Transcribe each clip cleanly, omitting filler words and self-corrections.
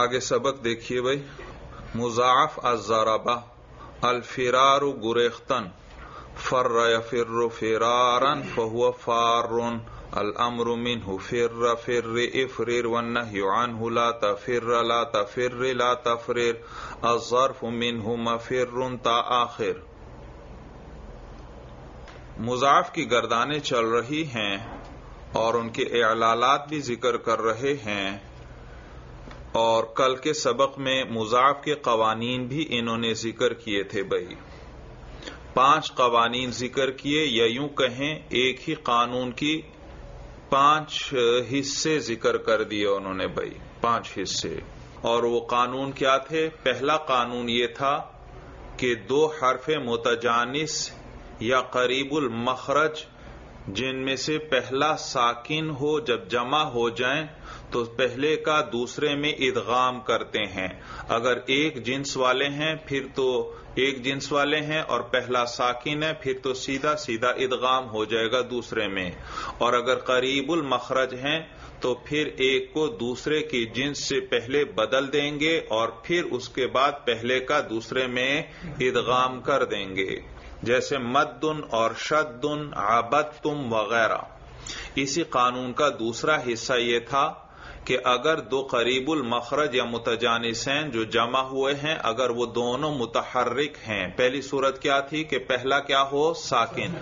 آگے سبق دیکھیے بھائی. مضاعف الضربہ الفرار گریختن فر یفر فرارا فہو فار الامر منہ فر فر افرر والنہی عنہ لا تفر لا تفر لا تفرر الظرف منہ مفر تا آخر. مضاعف کی گردانیں چل رہی ہیں اور ان کے اعلالات بھی ذکر کر رہے ہیں, اور کل کے سبق میں مضاعف کے قوانین بھی انہوں نے ذکر کیے تھے بھائی. 5 قوانین ذکر کیے, یا یوں کہیں ایک ہی قانون کی 5 حصے ذکر کر دیے انہوں نے بھائی, 5 حصے. اور وہ قانون کیا تھے؟ پہلا قانون یہ تھا کہ 2 حرف متجانس یا قریب المخرج جن میں سے پہلا ساکن ہو جب جمع ہو جائیں تو پہلے کا دوسرے میں ادغام کرتے ہیں. اگر ایک جنس والے ہیں پھر تو ایک جنس والے ہیں اور پہلا ساکن ہے پھر تو سیدھا سیدھا ادغام ہو جائے گا دوسرے میں, اور اگر قریب المخرج ہیں تو پھر ایک کو دوسرے کی جنس سے پہلے بدل دیں گے اور پھر اس کے بعد پہلے کا دوسرے میں ادغام کر دیں گے, جیسے مدن اور شدن عبدتم وغیرہ. اسی قانون کا دوسرا حصہ یہ تھا کہ اگر 2 قریب المخرج یا متجانسین جو جمع ہوئے ہیں اگر وہ دونوں متحرک ہیں, پہلی صورت کیا تھی کہ پہلا کیا ہو ساکن,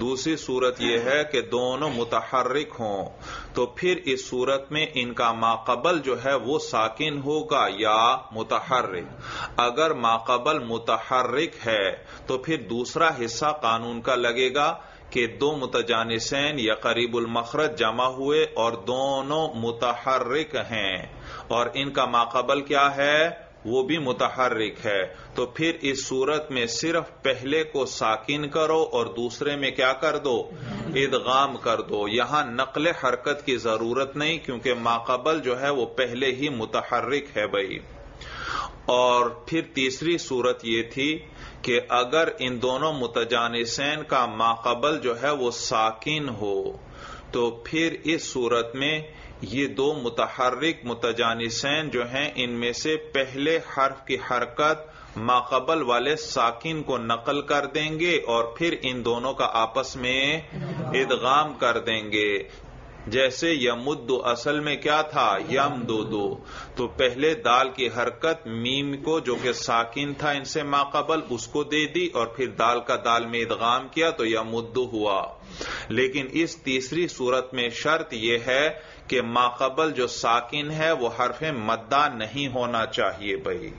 دوسری صورت یہ ہے کہ دونوں متحرک ہوں, تو پھر اس صورت میں ان کا ماقبل جو ہے وہ ساکن ہوگا یا متحرک. اگر ماقبل متحرک ہے تو پھر دوسرا حصہ قانون کا لگے گا کہ 2 متجانسین یا قریب المخرج جمع ہوئے اور دونوں متحرک ہیں اور ان کا ماقبل کیا ہے, وہ بھی متحرک ہے, تو پھر اس صورت میں صرف پہلے کو ساکن کرو اور دوسرے میں کیا کر دو, ادغام کر دو. یہاں نقل حرکت کی ضرورت نہیں کیونکہ ماقبل جو ہے وہ پہلے ہی متحرک ہے بھائی. اور پھر تیسری صورت یہ تھی کہ اگر ان دونوں متجانسین کا ماقبل جو ہے وہ ساکن ہو تو پھر اس صورت میں یہ 2 متحرک متجانسین جو ہیں ان میں سے پہلے حرف کی حرکت ماقبل والے ساکن کو نقل کر دیں گے اور پھر ان دونوں کا آپس میں ادغام کر دیں گے, جیسے یمد اصل میں کیا تھا یم دو, تو پہلے دال کی حرکت میم کو جو کہ ساکن تھا ان سے ماقبل اس کو دے دی اور پھر دال کا دال میں ادغام کیا تو یمد ہوا. لیکن اس تیسری صورت میں شرط یہ ہے کہ ماقبل جو ساکن ہے وہ حرف مدہ نہیں ہونا چاہیے بھائی,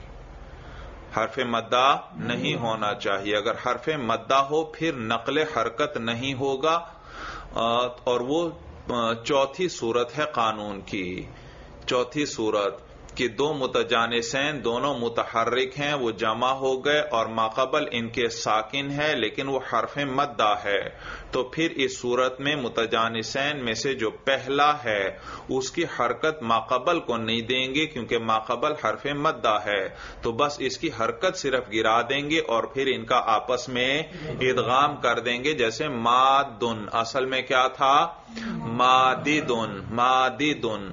حرف مدہ نہیں ہونا چاہیے. اگر حرف مدہ ہو پھر نقل حرکت نہیں ہوگا. اور وہ چوتھی صورت ہے قانون کی, چوتھی صورت کہ 2 متجانسین دونوں متحرک ہیں, وہ جمع ہو گئے اور ماقبل ان کے ساکن ہے لیکن وہ حرف مدہ ہے, تو پھر اس صورت میں متجانسین میں سے جو پہلا ہے اس کی حرکت ماقبل کو نہیں دیں گے کیونکہ ماقبل حرف مدہ ہے, تو بس اس کی حرکت صرف گرا دیں گے اور پھر ان کا آپس میں ادغام کر دیں گے, جیسے مادن اصل میں کیا تھا مادیدن مادیدن.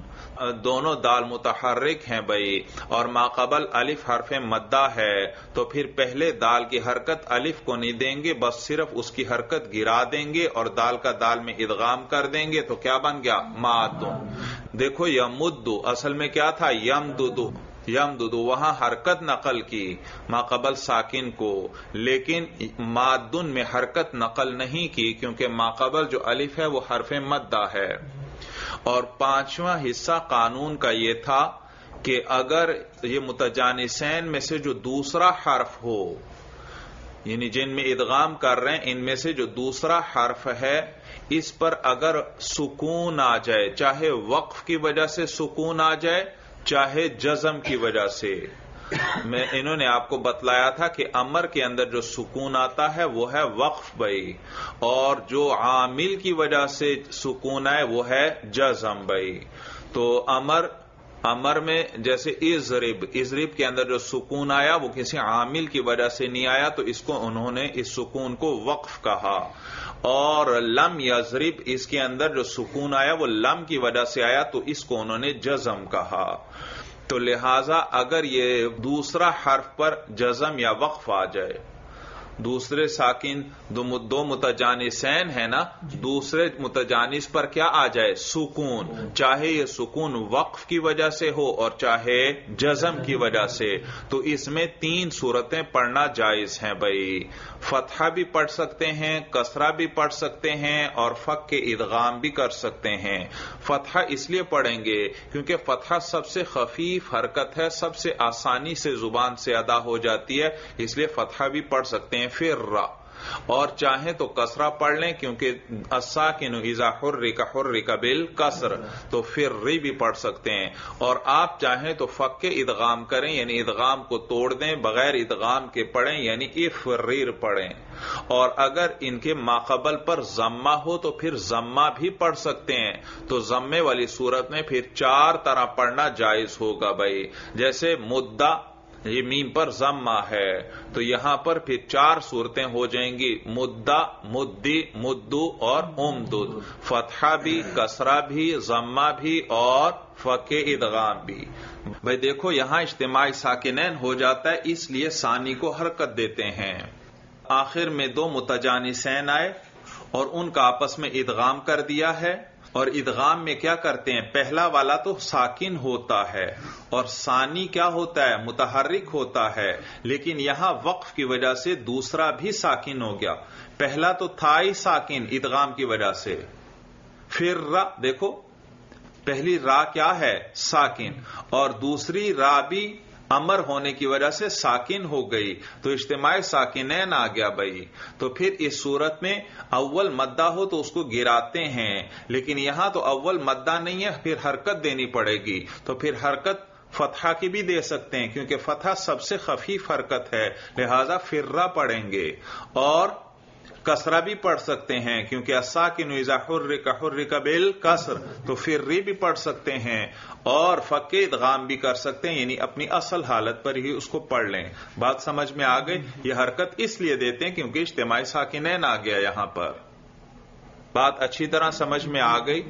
دونوں دال متحرک ہیں بھائی اور ماقبل الف حرف مدہ ہے, تو پھر پہلے دال کی حرکت الف کو نہیں دیں گے, بس صرف اس کی حرکت گرا دیں گے اور دال کا دال میں ادغام کر دیں گے, تو کیا بن گیا مادون. دیکھو یمدو اصل میں کیا تھا یمددو, یمددو وہاں حرکت نقل کی ماقبل ساکن کو, لیکن مادن میں حرکت نقل نہیں کی کیونکہ ماقبل جو الف ہے وہ حرف مدہ ہے. اور 5واں حصہ قانون کا یہ تھا کہ اگر یہ متجانسین میں سے جو دوسرا حرف ہو, یعنی جن میں ادغام کر رہے ہیں ان میں سے جو دوسرا حرف ہے اس پر اگر سکون آ جائے, چاہے وقف کی وجہ سے سکون آ جائے چاہے جزم کی وجہ سے. میں انہوں نے آپ کو بتلایا تھا کہ امر کے اندر جو سکون آتا ہے وہ ہے وقف بھائی, اور جو عامل کی وجہ سے سکون آئے وہ ہے جزم بھائی. تو امر میں جیسے اضرب کے اندر جو سکون آیا وہ کسی عامل کی وجہ سے نہیں آیا, تو اس کو انہوں نے اس سکون کو وقف کہا. اور لم یضرب اس کے اندر جو سکون آیا وہ لم کی وجہ سے آیا, تو اس کو انہوں نے جزم کہا. تو لہذا اگر یہ دوسرا حرف پر جزم یا وقف آ جائے، دوسرے ساکن دو متجانسین ہیں نا، دوسرے متجانس پر کیا آ جائے؟ سکون، چاہے یہ سکون وقف کی وجہ سے ہو اور چاہے جزم کی وجہ سے، تو اس میں تین صورتیں پڑھنا جائز ہیں بھائی، فتحہ بھی پڑھ سکتے ہیں، کسرہ بھی پڑھ سکتے ہیں اور فک کے ادغام بھی کر سکتے ہیں۔ فتحہ اس لیے پڑھیں گے کیونکہ فتحہ سب سے خفیف حرکت ہے، سب سے آسانی سے زبان سے ادا ہو جاتی ہے، اس لیے فتحہ بھی پڑھ سکتے ہیں فر را، اور چاہیں تو کسرہ پڑھ لیں کیونکہ الساکن اذا حرک بالکسر، تو فر ری بھی پڑھ سکتے ہیں، اور آپ چاہیں تو فک کے ادغام کریں یعنی ادغام کو توڑ دیں، بغیر ادغام کے پڑھیں یعنی افریر پڑھیں، اور اگر ان کے ماقبل پر ضمہ ہو تو پھر ضمہ بھی پڑھ سکتے ہیں۔ تو ضمے والی صورت میں پھر چار طرح پڑھنا جائز ہوگا بھائی، جیسے مدہ، یہ میم پر ضمہ ہے تو یہاں پر پھر چار صورتیں ہو جائیں گی، مدہ، مدی، مدو اور امدد، فتحہ بھی، کسرہ بھی، ضمہ بھی اور فقے ادغام بھی۔ بھائی دیکھو یہاں اجتماعی ساکنین ہو جاتا ہے، اس لیے ثانی کو حرکت دیتے ہیں۔ آخر میں دو متجانسین آئے اور ان کا آپس میں ادغام کر دیا ہے، اور ادغام میں کیا کرتے ہیں؟ پہلا والا تو ساکن ہوتا ہے اور ثانی کیا ہوتا ہے؟ متحرک ہوتا ہے، لیکن یہاں وقف کی وجہ سے دوسرا بھی ساکن ہو گیا، پہلا تو تھا ہی ساکن ادغام کی وجہ سے۔ پھر را، دیکھو پہلی را کیا ہے؟ ساکن، اور دوسری را بھی امر ہونے کی وجہ سے ساکن ہو گئی، تو اجتماعی ساکنین آ گیا بھائی۔ تو پھر اس صورت میں اول مدہ ہو تو اس کو گراتے ہیں، لیکن یہاں تو اول مدہ نہیں ہے، پھر حرکت دینی پڑے گی، تو پھر حرکت فتحہ کی بھی دے سکتے ہیں کیونکہ فتحہ سب سے خفیف حرکت ہے، لہذا فرہ پڑھیں گے، اور کسرہ بھی پڑھ سکتے ہیں کیونکہ الساکن اذا حرک حرک بالکسر، تو فری بھی پڑھ سکتے ہیں، اور فقے ادغام بھی کر سکتے ہیں یعنی اپنی اصل حالت پر ہی اس کو پڑھ لیں۔ بات سمجھ میں آ گئی؟ یہ حرکت اس لیے دیتے ہیں کیونکہ اجتماعی ساکنین آ گیا یہاں پر۔ بات اچھی طرح سمجھ میں آ گئی؟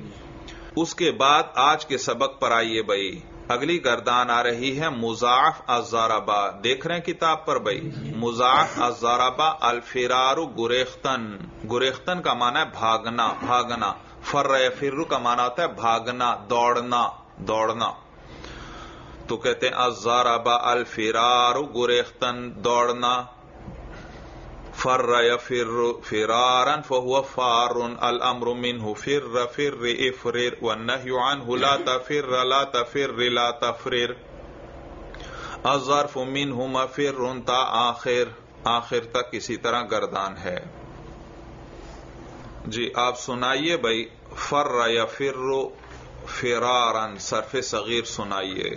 اس کے بعد آج کے سبق پر آئیے بھائی، اگلی گردان آ رہی ہے مضاعف الضربہ، دیکھ رہے ہیں کتاب پر بھائی، مضاعف الضربہ، الفرار گریختن، گریختن کا معنی ہے بھاگنا، بھاگنا، فرّ کا معنی ہوتا ہے بھاگنا، دوڑنا، دوڑنا، تو کہتے ہیں الضربہ الفرار گریختن، دوڑنا، فرّ فرارا فهو فار، الامر منه فر، فر افرر، والنهي عنه لا تفر، لا تفر، لا تفرر، الظرف منهما فر تا آخر، آخر تک اسی طرح گردان ہے جی۔ آپ سنائیے بھائی، فرّ یفر فرارا، صرف صغیر سنائیے،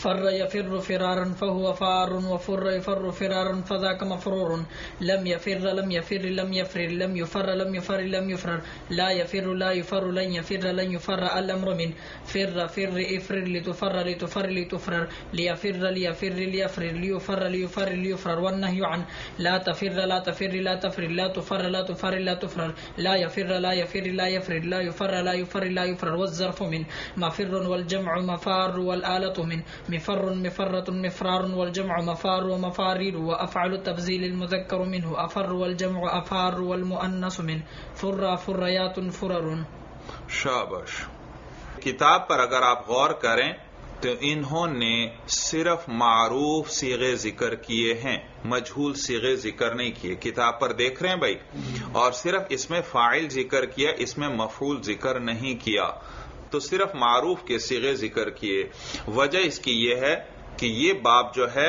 فر يفر فرارا فهو فار، وفر يفر فرارا فذاك مفرور، لم يفر لم يفر لم يفر لم يفر لم يفر لم يفر، لا يفر لا يفر لن يفر لن يفر، الامر من فر فر افر لتفر لتفر لتفر، ليفر ليفر ليفر ليفر ليفر ليفر، والنهي عن لا تفر لا تفر لا تفر لا تفر لا تفر لا تفر، لا يفر لا يفر لا يفر لا يفر لا يفر لا يفر، والظرف من مفر، والجمع مفار، والآلة من مفر مفرة مفرار، والجمع مفار ومفارير، وأفعل تبذيل المذكر منه أفر، والجمع أفار، والمؤنث من فر فريات فرر۔ شاباش۔ کتاب پر اگر آپ غور کریں تو انہوں نے صرف معروف صیغے ذکر کیے ہیں، مجہول صیغے ذکر نہیں کیے، کتاب پر دیکھ رہے ہیں بھائی، اور صرف اس میں فاعل ذکر کیا، اس میں مفعول ذکر نہیں کیا، تو صرف معروف کے صیغے ذکر کیے۔ وجہ اس کی یہ ہے کہ یہ باب جو ہے،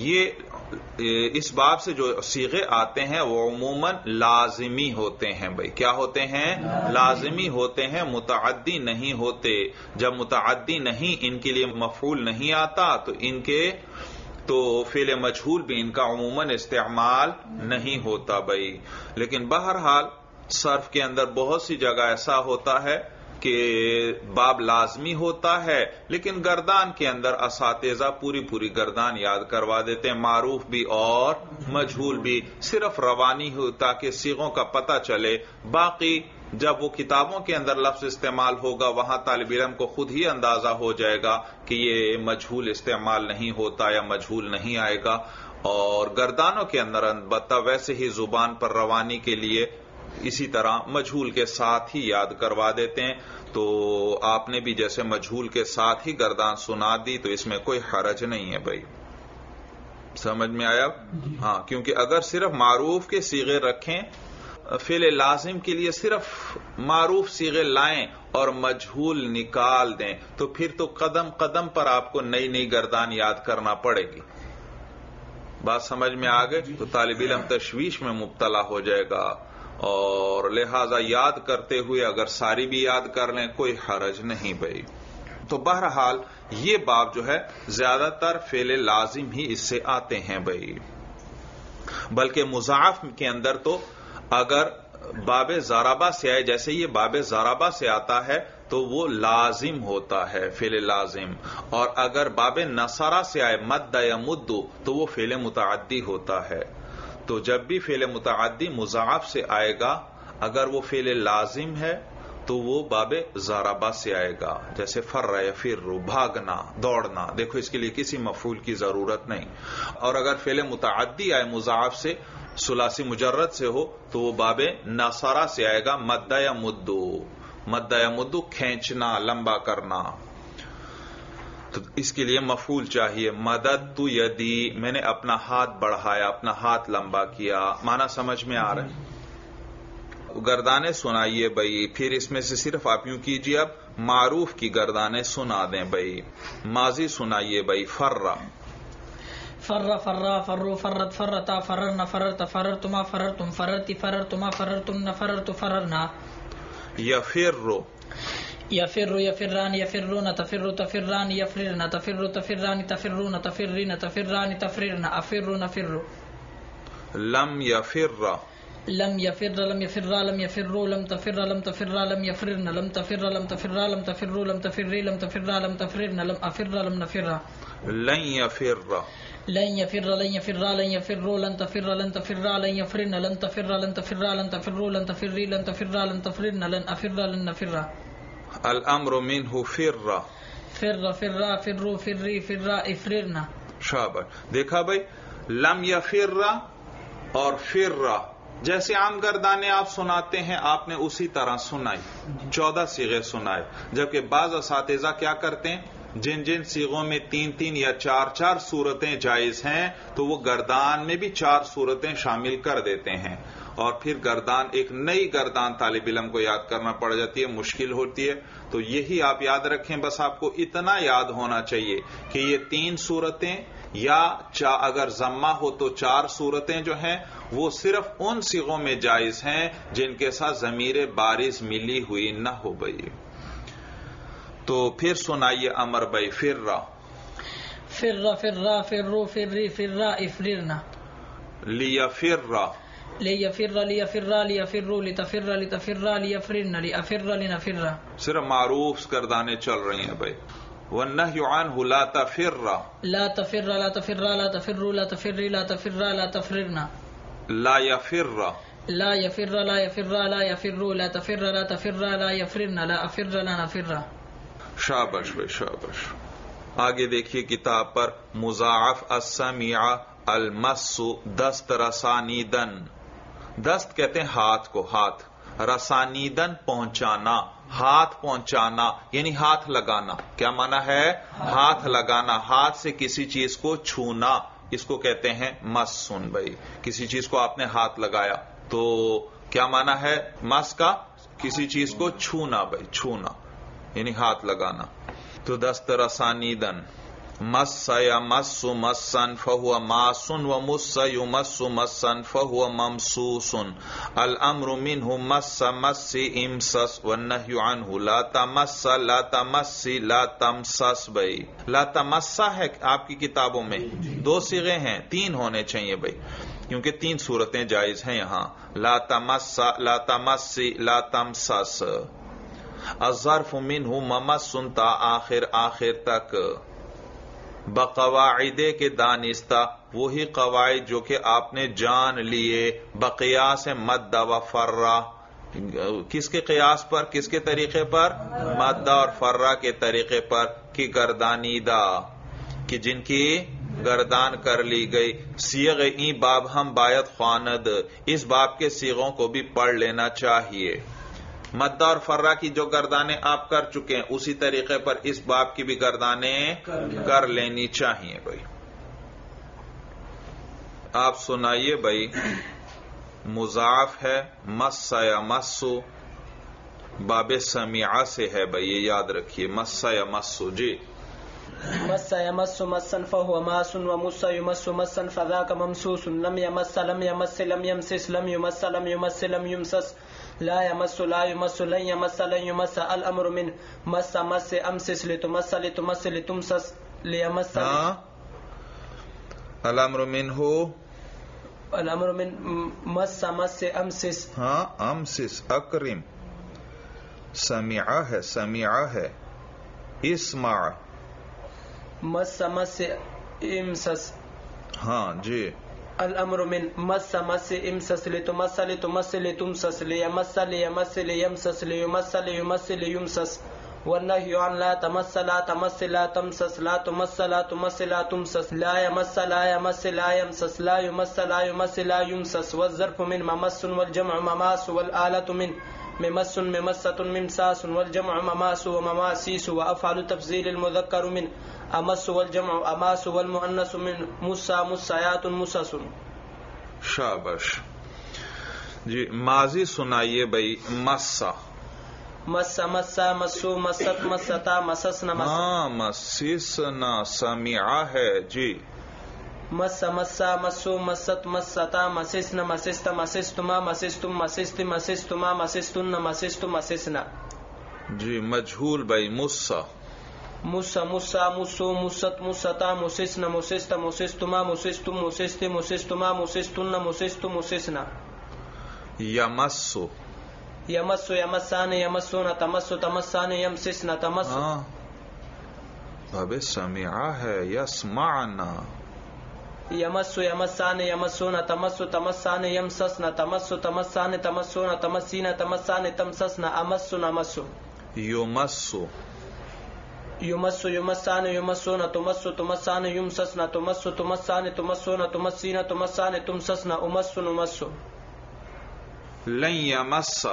یہ اس باب سے جو صیغے آتے ہیں وہ عموماً لازمی ہوتے ہیں بھائی، کیا ہوتے ہیں؟ لازمی ہوتے ہیں، متعدی نہیں ہوتے۔ جب متعدی نہیں، ان کے لیے مفعول نہیں آتا، تو ان کے تو فعل مجہول بھی ان کا عموماً استعمال نہیں ہوتا بھائی۔ لیکن بہرحال صرف کے اندر بہت سی جگہ ایسا ہوتا ہے کہ باب لازمی ہوتا ہے، لیکن گردان کے اندر اساتذہ پوری پوری گردان یاد کروا دیتے ہیں، معروف بھی اور مجہول بھی، صرف روانی ہو تاکہ صیغوں کا پتہ چلے، باقی جب وہ کتابوں کے اندر لفظ استعمال ہوگا وہاں طالب علم کو خود ہی اندازہ ہو جائے گا کہ یہ مجہول استعمال نہیں ہوتا یا مجہول نہیں آئے گا. اور گردانوں کے اندر البتہ ویسے ہی زبان پر روانی کے لیے اسی طرح مجہول کے ساتھ ہی یاد کروا دیتے ہیں. تو آپ نے بھی جیسے مجہول کے ساتھ ہی گردان سنا دی تو اس میں کوئی حرج نہیں ہے بھائی. سمجھ میں آیا؟ ہاں، کیونکہ اگر صرف معروف کے صیغے رکھیں، فعل لازم کے لیے صرف معروف صیغے لائیں اور مجہول نکال دیں تو پھر تو قدم قدم پر آپ کو نئی نئی گردان یاد کرنا پڑے گی. بات سمجھ میں آ گئی؟ تو طالب علم تشویش میں مبتلا ہو جائے گا، اور لہذا یاد کرتے ہوئے اگر ساری بھی یاد کر لیں کوئی حرج نہیں بھائی. تو بہرحال یہ باب جو ہے زیادہ تر فعل لازم ہی اس سے آتے ہیں بھائی. بلکہ مضاعف کے اندر تو اگر باب ضربہ سے آئے، جیسے یہ باب ضربہ سے آتا ہے تو وہ لازم ہوتا ہے، فعل لازم. اور اگر باب نصرہ سے آئے، مد یا مدو، تو وہ فعل متعدی ہوتا ہے. تو جب بھی فعل متعدی مضاعف سے آئے گا، اگر وہ فعل لازم ہے تو وہ باب ضربہ سے آئے گا. جیسے فر یا فر، بھاگنا، دوڑنا. دیکھو اس کے لیے کسی مفعول کی ضرورت نہیں. اور اگر فعل متعدی آئے مضاعف سے، ثلاثی مجرد سے ہو، تو وہ باب نصرہ سے آئے گا، مد یا مدو. مد یا مدو کھینچنا، لمبا کرنا. تو اس کے لیے مفعول چاہیے. مدد تو یدی، میں نے اپنا ہاتھ بڑھایا، اپنا ہاتھ لمبا کیا. معنی سمجھ میں آ رہا ہے؟ گردانیں سنائیے بھائی. پھر اس میں سے صرف آپ یوں کیجیے، اب معروف کی گردانیں سنا دیں بھائی. ماضی سنائیے بھائی. فرّا، فر فرّا، فرّو، فرّت، فرّتا، فرّرنا، فرّرت، فرّرتما، فرّرتم، فرّرتی، فرّرتما، فرّرتمنا، فرّرت، فرّرنا. یفرّ، یفر، یفران، یفرون، تفر، تفران، یفررن، تفر، تفران، تفرون، تفرین، تفران، تفررن، افر، نفر. لم یفر، لم یفر، لم یفر، لم یفرو، لم تفر، لم تفر، لم یفرن، لم تفر، لم تفر، لم تفرو، لم تفری، لم تفر، لم تفرن، لم افر، لم نفر. لن یفر، لن یفر، لن یفر، لن یفرو، لن تفر، لن تفر، لن یفرن، لن تفر، لن تفر، لن تفرو، لن تفری، لن تفر، لن تفرن، لن افر، لن نفر. الامر منه فرّ، فر، فرّا، فرّو، فرّی، فرّا، افررنا. شاباش. دیکھا بھائی، لم یفر اور فرّا، جیسے عام گردانے آپ سناتے ہیں آپ نے اسی طرح سنائی، 14 صیغے سنائے. جبکہ بعض اساتذہ کیا کرتے ہیں، جن جن صیغوں میں 3-3 یا 4-4 صورتیں جائز ہیں تو وہ گردان میں بھی 4 صورتیں شامل کر دیتے ہیں، اور پھر گردان، ایک نئی گردان طالب علم کو یاد کرنا پڑ جاتی ہے، مشکل ہوتی ہے. تو یہی آپ یاد رکھیں، بس آپ کو اتنا یاد ہونا چاہیے کہ یہ 3 صورتیں یا اگر ضمہ ہو تو 4 صورتیں جو ہیں وہ صرف ان صیغوں میں جائز ہیں جن کے ساتھ ضمیر بارز ملی ہوئی نہ ہو بھائی. تو پھر سنائیے امر بھائی. فرّا، فرّا، فرّا، فرّو، فرّی، فرّا، افررنا. لیفرّا، لیفر، لیفر، لیفرو، لتفر، لتفر، لیفرن، لیفر، لنفر. صرف معروف گردانے چل رہی ہیں بھائی. والنهي عنه لا تفر، لا تفر، لا تفر، لا تفر، لا تفر، لا تفر، لا تفرنا. لا يفر، لا يفر، لا يفر، لا يفر، لا تفر، لا تفر، لا يفرنا، لا افر، لا نفر. شاباش بھائی، شاباش. آگے دیکھیے کتاب پر. مضاعف السمیع، المس، دست، رسانیدن. دست کہتے ہیں ہاتھ کو، ہاتھ. رسانیدن پہنچانا، ہاتھ پہنچانا یعنی ہاتھ لگانا. کیا مانا ہے؟ ہاتھ لگانا، ہاتھ سے کسی چیز کو چھونا، اس کو کہتے ہیں مس. سن بھائی، کسی چیز کو آپ نے ہاتھ لگایا تو کیا مانا ہے مس کا؟ کسی چیز کو چھونا بھائی، چھونا یعنی ہاتھ لگانا. تو دست رسانیدن. مس یمس مسا فہو ماس و مس یمس مسا فہو ممسوس. الامر منہ مس مس امسس، والنہی عنہ لا تمس، لا تمس، لا تمسس. بھائی لا تمسا ہے آپ کی کتابوں میں، 2 صیغے ہیں، 3 ہونے چاہیے بھائی، کیونکہ 3 صورتیں جائز ہیں یہاں. لا تمس، لا تمس، لا تمسس. الظرف منہ ممس تا آخر، آخر تک. بقواعد کے دانستہ، وہی قواعد جو کہ آپ نے جان لیے. بقیاس مد و فرّا، کس کے قیاس پر، کس کے طریقے پر؟ مادہ اور فرّہ کے طریقے پر، کی گردانیدہ، کہ جن کی گردان کر لی گئی۔ سیغ این باب ہم باید خواند، اس باب کے سیغوں کو بھی پڑھ لینا چاہیے۔ مدہ اور فرّہ کی جو گردانیں آپ کر چکے ہیں، اسی طریقے پر اس باب کی بھی گردانیں کر لینی چاہیے۔ بھائی آپ سنائیے، بھائی مضاف ہے، مسا یا مسو باب سمیعہ سے ہے، بھائی یہ یاد رکھیے، مسا یا مسو۔ جی مس يمس مسا فهو ماس ومس يمس مسا فذاك ممسوس، لم يمس لم يمس لم يمسس لم يمس لم يمس لم يمسس، لا يمس لا يمس لن يمس لن يمس، الامر من مس مس امسس لتمس لتمس لتمسس ليمس، الامر منه الامر من مس مس امسس، ہاں امسس اکرم، سمعہ ہے، سمعہ ہے، اسمع، مس مس امسس، ہاں جی، الامر من مس مس امسس لتمس لتمس لتمسس ليمس ليمس ليمسس ليمس ليمس ليمسس، والنهي عن لا تمس لا تمس لا تمسس لا تمس لا تمس لا تمسس، لا يمس لا يمس لا يمسس، لا يمس لا يمس لا يمسس، والظرف من ممس والجمع مماس، والآلة من ممس ممسة ممساس والجمع مماس ومماسيس، وأفعل تفضيل المذكر من امس والجمع اماس والمؤنث من مسا مسایات مسس۔ شاباش جی، ماضی سنائیے بھائی، مسا مسا مسا مسو مست مستا مسسنا مسسنا، سمعہ ہے جی، مسا مسا مسو مست مستا مسسنا مسست مسستما مسستم مسست مسستما مسستن مسست مسسنا۔ جی مجھول بھائی، مسا مسا مسا مسو مست مستا مسسنا مسست مسستما مسستم مسست مسستما مسستن مسست مسسنا۔ یمسو یمسو یمسان یمسون تمسو تمسان یمسسنا تمسو، باب سمعہ ہے، یسمعنا، یمسو یمسان یمسون تمسو تمسان یمسسنا تمسو تمسان تمسون تمسینا تمسان تمسسنا، امسو نمسو۔ یمسو یمس یمسان یمسون تمس تمسان یمسسنا تمس تمسان تمسون تمسینا تمسان تمسسنا، امس نمس۔ لن یمس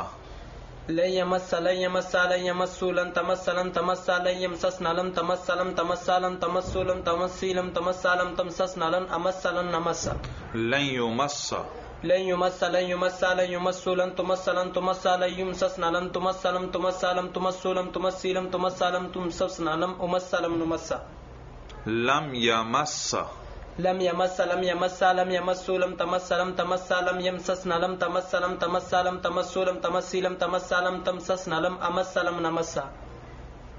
لن یمس لن یمس لن یمس لن تمس لن تمس لن یمسسنا لن تمس لن تمس لن تمس لن تمسی لن تمس لن تمسسنا لن امس لن نمس۔ لن یمس لن يمس لن يمس لن يمس لن تمس لن تمس لن يمسسن لن تمس لن تمس لن تمس لن تمس لن تمس لن تمسسن لن امس لن نمس۔ لم يمس لم يمس لم يمس لم يمس لم تمس لم تمس لم يمسسن لم تمس لم تمس لم تمس لم تمس لم تمس لم تمسسن لم امس لم نمس۔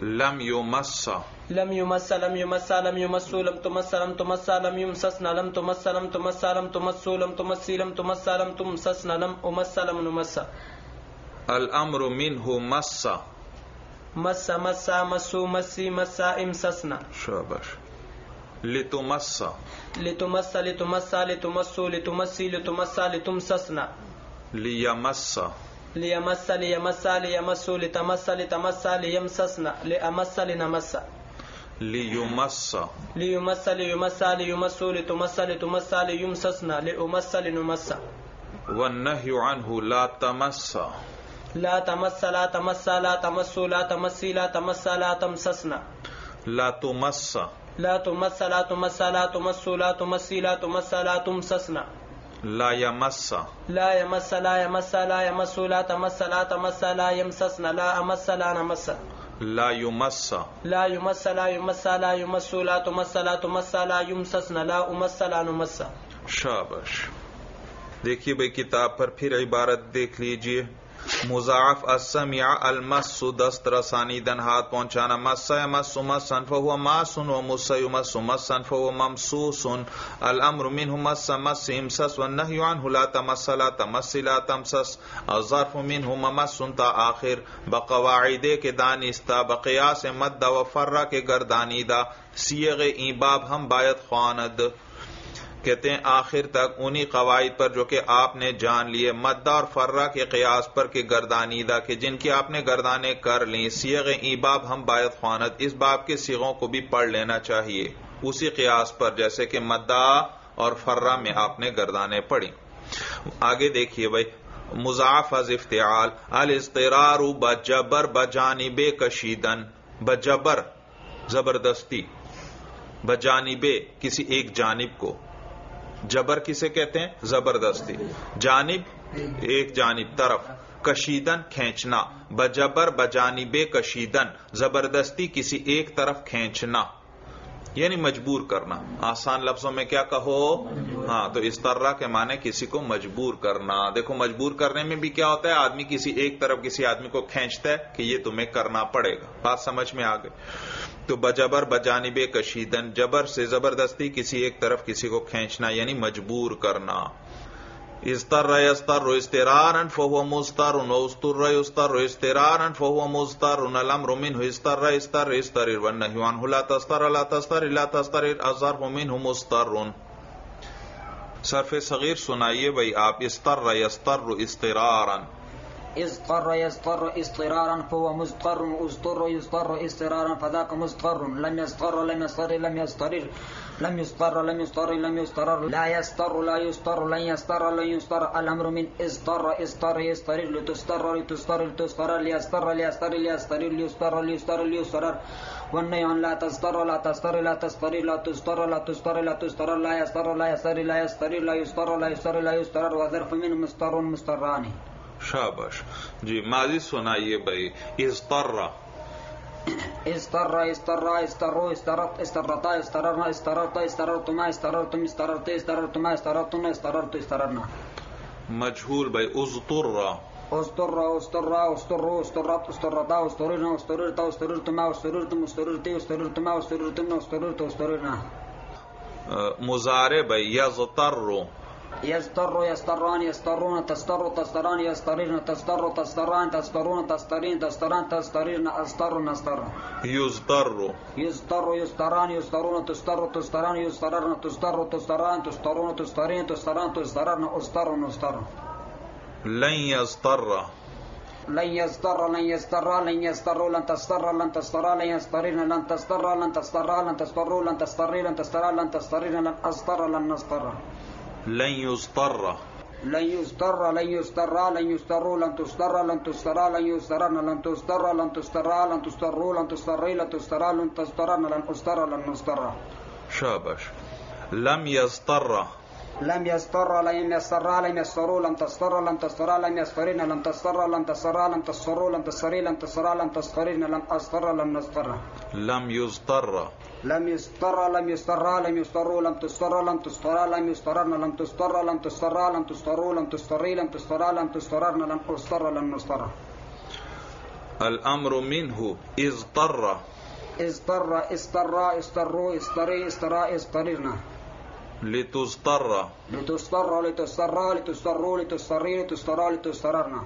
لم يمس لم يمس لم يمس لم يمس لم تمس لم تمس لم يمسسن لم تمس لم تمس لم تمس لم تمس لم تمس لم تمسسن لم امس لم نمس۔ الامر منه مس مس مس مسو مسی مس امسسن، شاباش، لتمس لتمس لتمس لتمس لتمس لتمس لتمسسن، ليمس ليمس ليمس ليمس لتمس لتمس ليمسسن لأمس لنمس۔ ليمس ليمس ليمس ليمس لتمس لتمس ليمسسن لأمس لنمس۔ والنهي عنه لا تمس لا تمس لا تمس لا تمس لا تمسي لا تمس لا تمسسن، لا تمس لا تمس لا تمس لا تمس لا تمسي لا تمس لا تمسسن، لا يمس لا يمس لا يمس لا يمس لا تمس لا تمس لا يمسسن لا امس لا نمس۔ لا يمس لا يمس لا يمس لا يمس لا تمس لا تمس لا يمسسن لا امس لا نمس۔ شاباش، دیکھیے بھائی کتاب پر پھر عبارت دیکھ لیجئے، مضاعف السمع المس، دست رسانی دن ہاتھ پہنچانا، مس یمس مسا فهو ماس ومس یمس مسا فهو ممسوس، الامر منه مس مس امسس، والنهي عنه لا تمس لا تمس لا تمسس، الظرف منه ممس تا آخر۔ بقواعد کے دانستہ، بقیاس مد و فرّہ کے گردانیدہ، سیغ این باب ہم باید خواند۔ کہتے ہیں آخر تک انہی قواعد پر جو کہ آپ نے جان لیے، مدہ اور فرہ کے قیاس پر کہ گردانیدہ کے جن کی آپ نے گردانیں کر لیں. صیغ ایباب ہم باعث خوانت، اس باب کے صیغوں کو بھی پڑھ لینا چاہیے اسی قیاس پر جیسے کہ مدہ اور فرہ میں آپ نے گردانیں پڑھی. آگے دیکھیے بھائی، مضاعف از افتعال، الاضطرار بجبر بجانب کشیدن، بجبر زبردستی، بجانب کسی ایک جانب کو. جبر کسے کہتے ہیں؟ زبردستی. جانب ایک جانب، طرف. کشیدن کھینچنا، بجبر بجانب کشیدن زبردستی کسی ایک طرف کھینچنا یعنی مجبور کرنا. آسان لفظوں میں کیا کہو؟ ہاں تو اس طرح کے معنی کسی کو مجبور کرنا. دیکھو مجبور کرنے میں بھی کیا ہوتا ہے، آدمی کسی ایک طرف کسی آدمی کو کھینچتا ہے کہ یہ تمہیں کرنا پڑے گا. بات سمجھ میں آ گئی؟ تو بجبر بجانب کشیدن، جبر سے زبردستی کسی ایک طرف کسی کو کھینچنا یعنی مجبور کرنا. استر یستر استرارا فهو مستر، واستر یستر استرارا فهو مستر، الامر منه استر استر استر، والنهي عنه لا تستر لا تستر لا تستر، الظرف منه مستر. صرف صغیر سنائیے بھائی آپ، استر یستر استرارا، استر یستر استرارا فهو مستر، واستر یستر استرارا فذاك مستر، لم يستر لم يستر لم يستر لم يستر لم يستر لم يستر، لا يستر لا يستر لن يستر لن يستر، الامر من استر استر يستر لتستر لتستر لتستر، ليستر ليستر ليستر ليستر ليستر ليستر، والنهي عن لا تستر لا تستر لا تستر لا تستر لا تستر لا تستر، لا يستر لا يستر لا يستر لا يستر لا يستر لا يستر، وظرف من مستر مستران. شاباش جی، ماضی سنائیے بھائی. استر، استر استر استرو استرت استرتا استررنا استرتا استرتما استرتم استرت استرتما استرتنا استرت استررنا. مجهول بھائی. استر استر استر استر استرت استرتا استرنا استرتا استرتما استرتم استرت استرتما استرتنا استرت استرنا. مضارع بھائی. یضطر، يستر يستران يسترون تستر تستران يسترين تستر تستران تسترون تسترين تستران تسترين استر نستر. يزدر، يزدر يستران يسترون تستر تستران يسترن تستر تستران تسترون تسترين تستران تسترن استر نستر. لن يستر، لن يستر لن يستر لن يستر لن تستر لن تستر لن يسترين لن تستر لن تستر لن تستر لن تستر لن تستر لن تسترين لن استر لن نستر. لن يستر، لن يستر لن يستر لن يستر لن تستر لن تستر لن يستر لن تستر لن تستر لن تستر لن تستر لن تستر لن تستر لن تستر لن تستر. شاباش. لم يستر، لم يستر لن يستر لن يستر لن تستر لن تستر لن يسترين لن تستر لن تستر لن تستر لن تستر لن تستر لن تسترين لن استر لن نستر. لم يستر، لم يستر لم يستر لم يستر لم تستر لم تستر لم يستر لم تستر لم تستر لم تستر لم تستر لم تستر لم تستر لم تستر لم نستر. الامر منه اضطر، اضطر استر استروا استري استرا استرنا. لتستر، لتستر لتستر لتستروا لتستري لتسترا لتسترنا.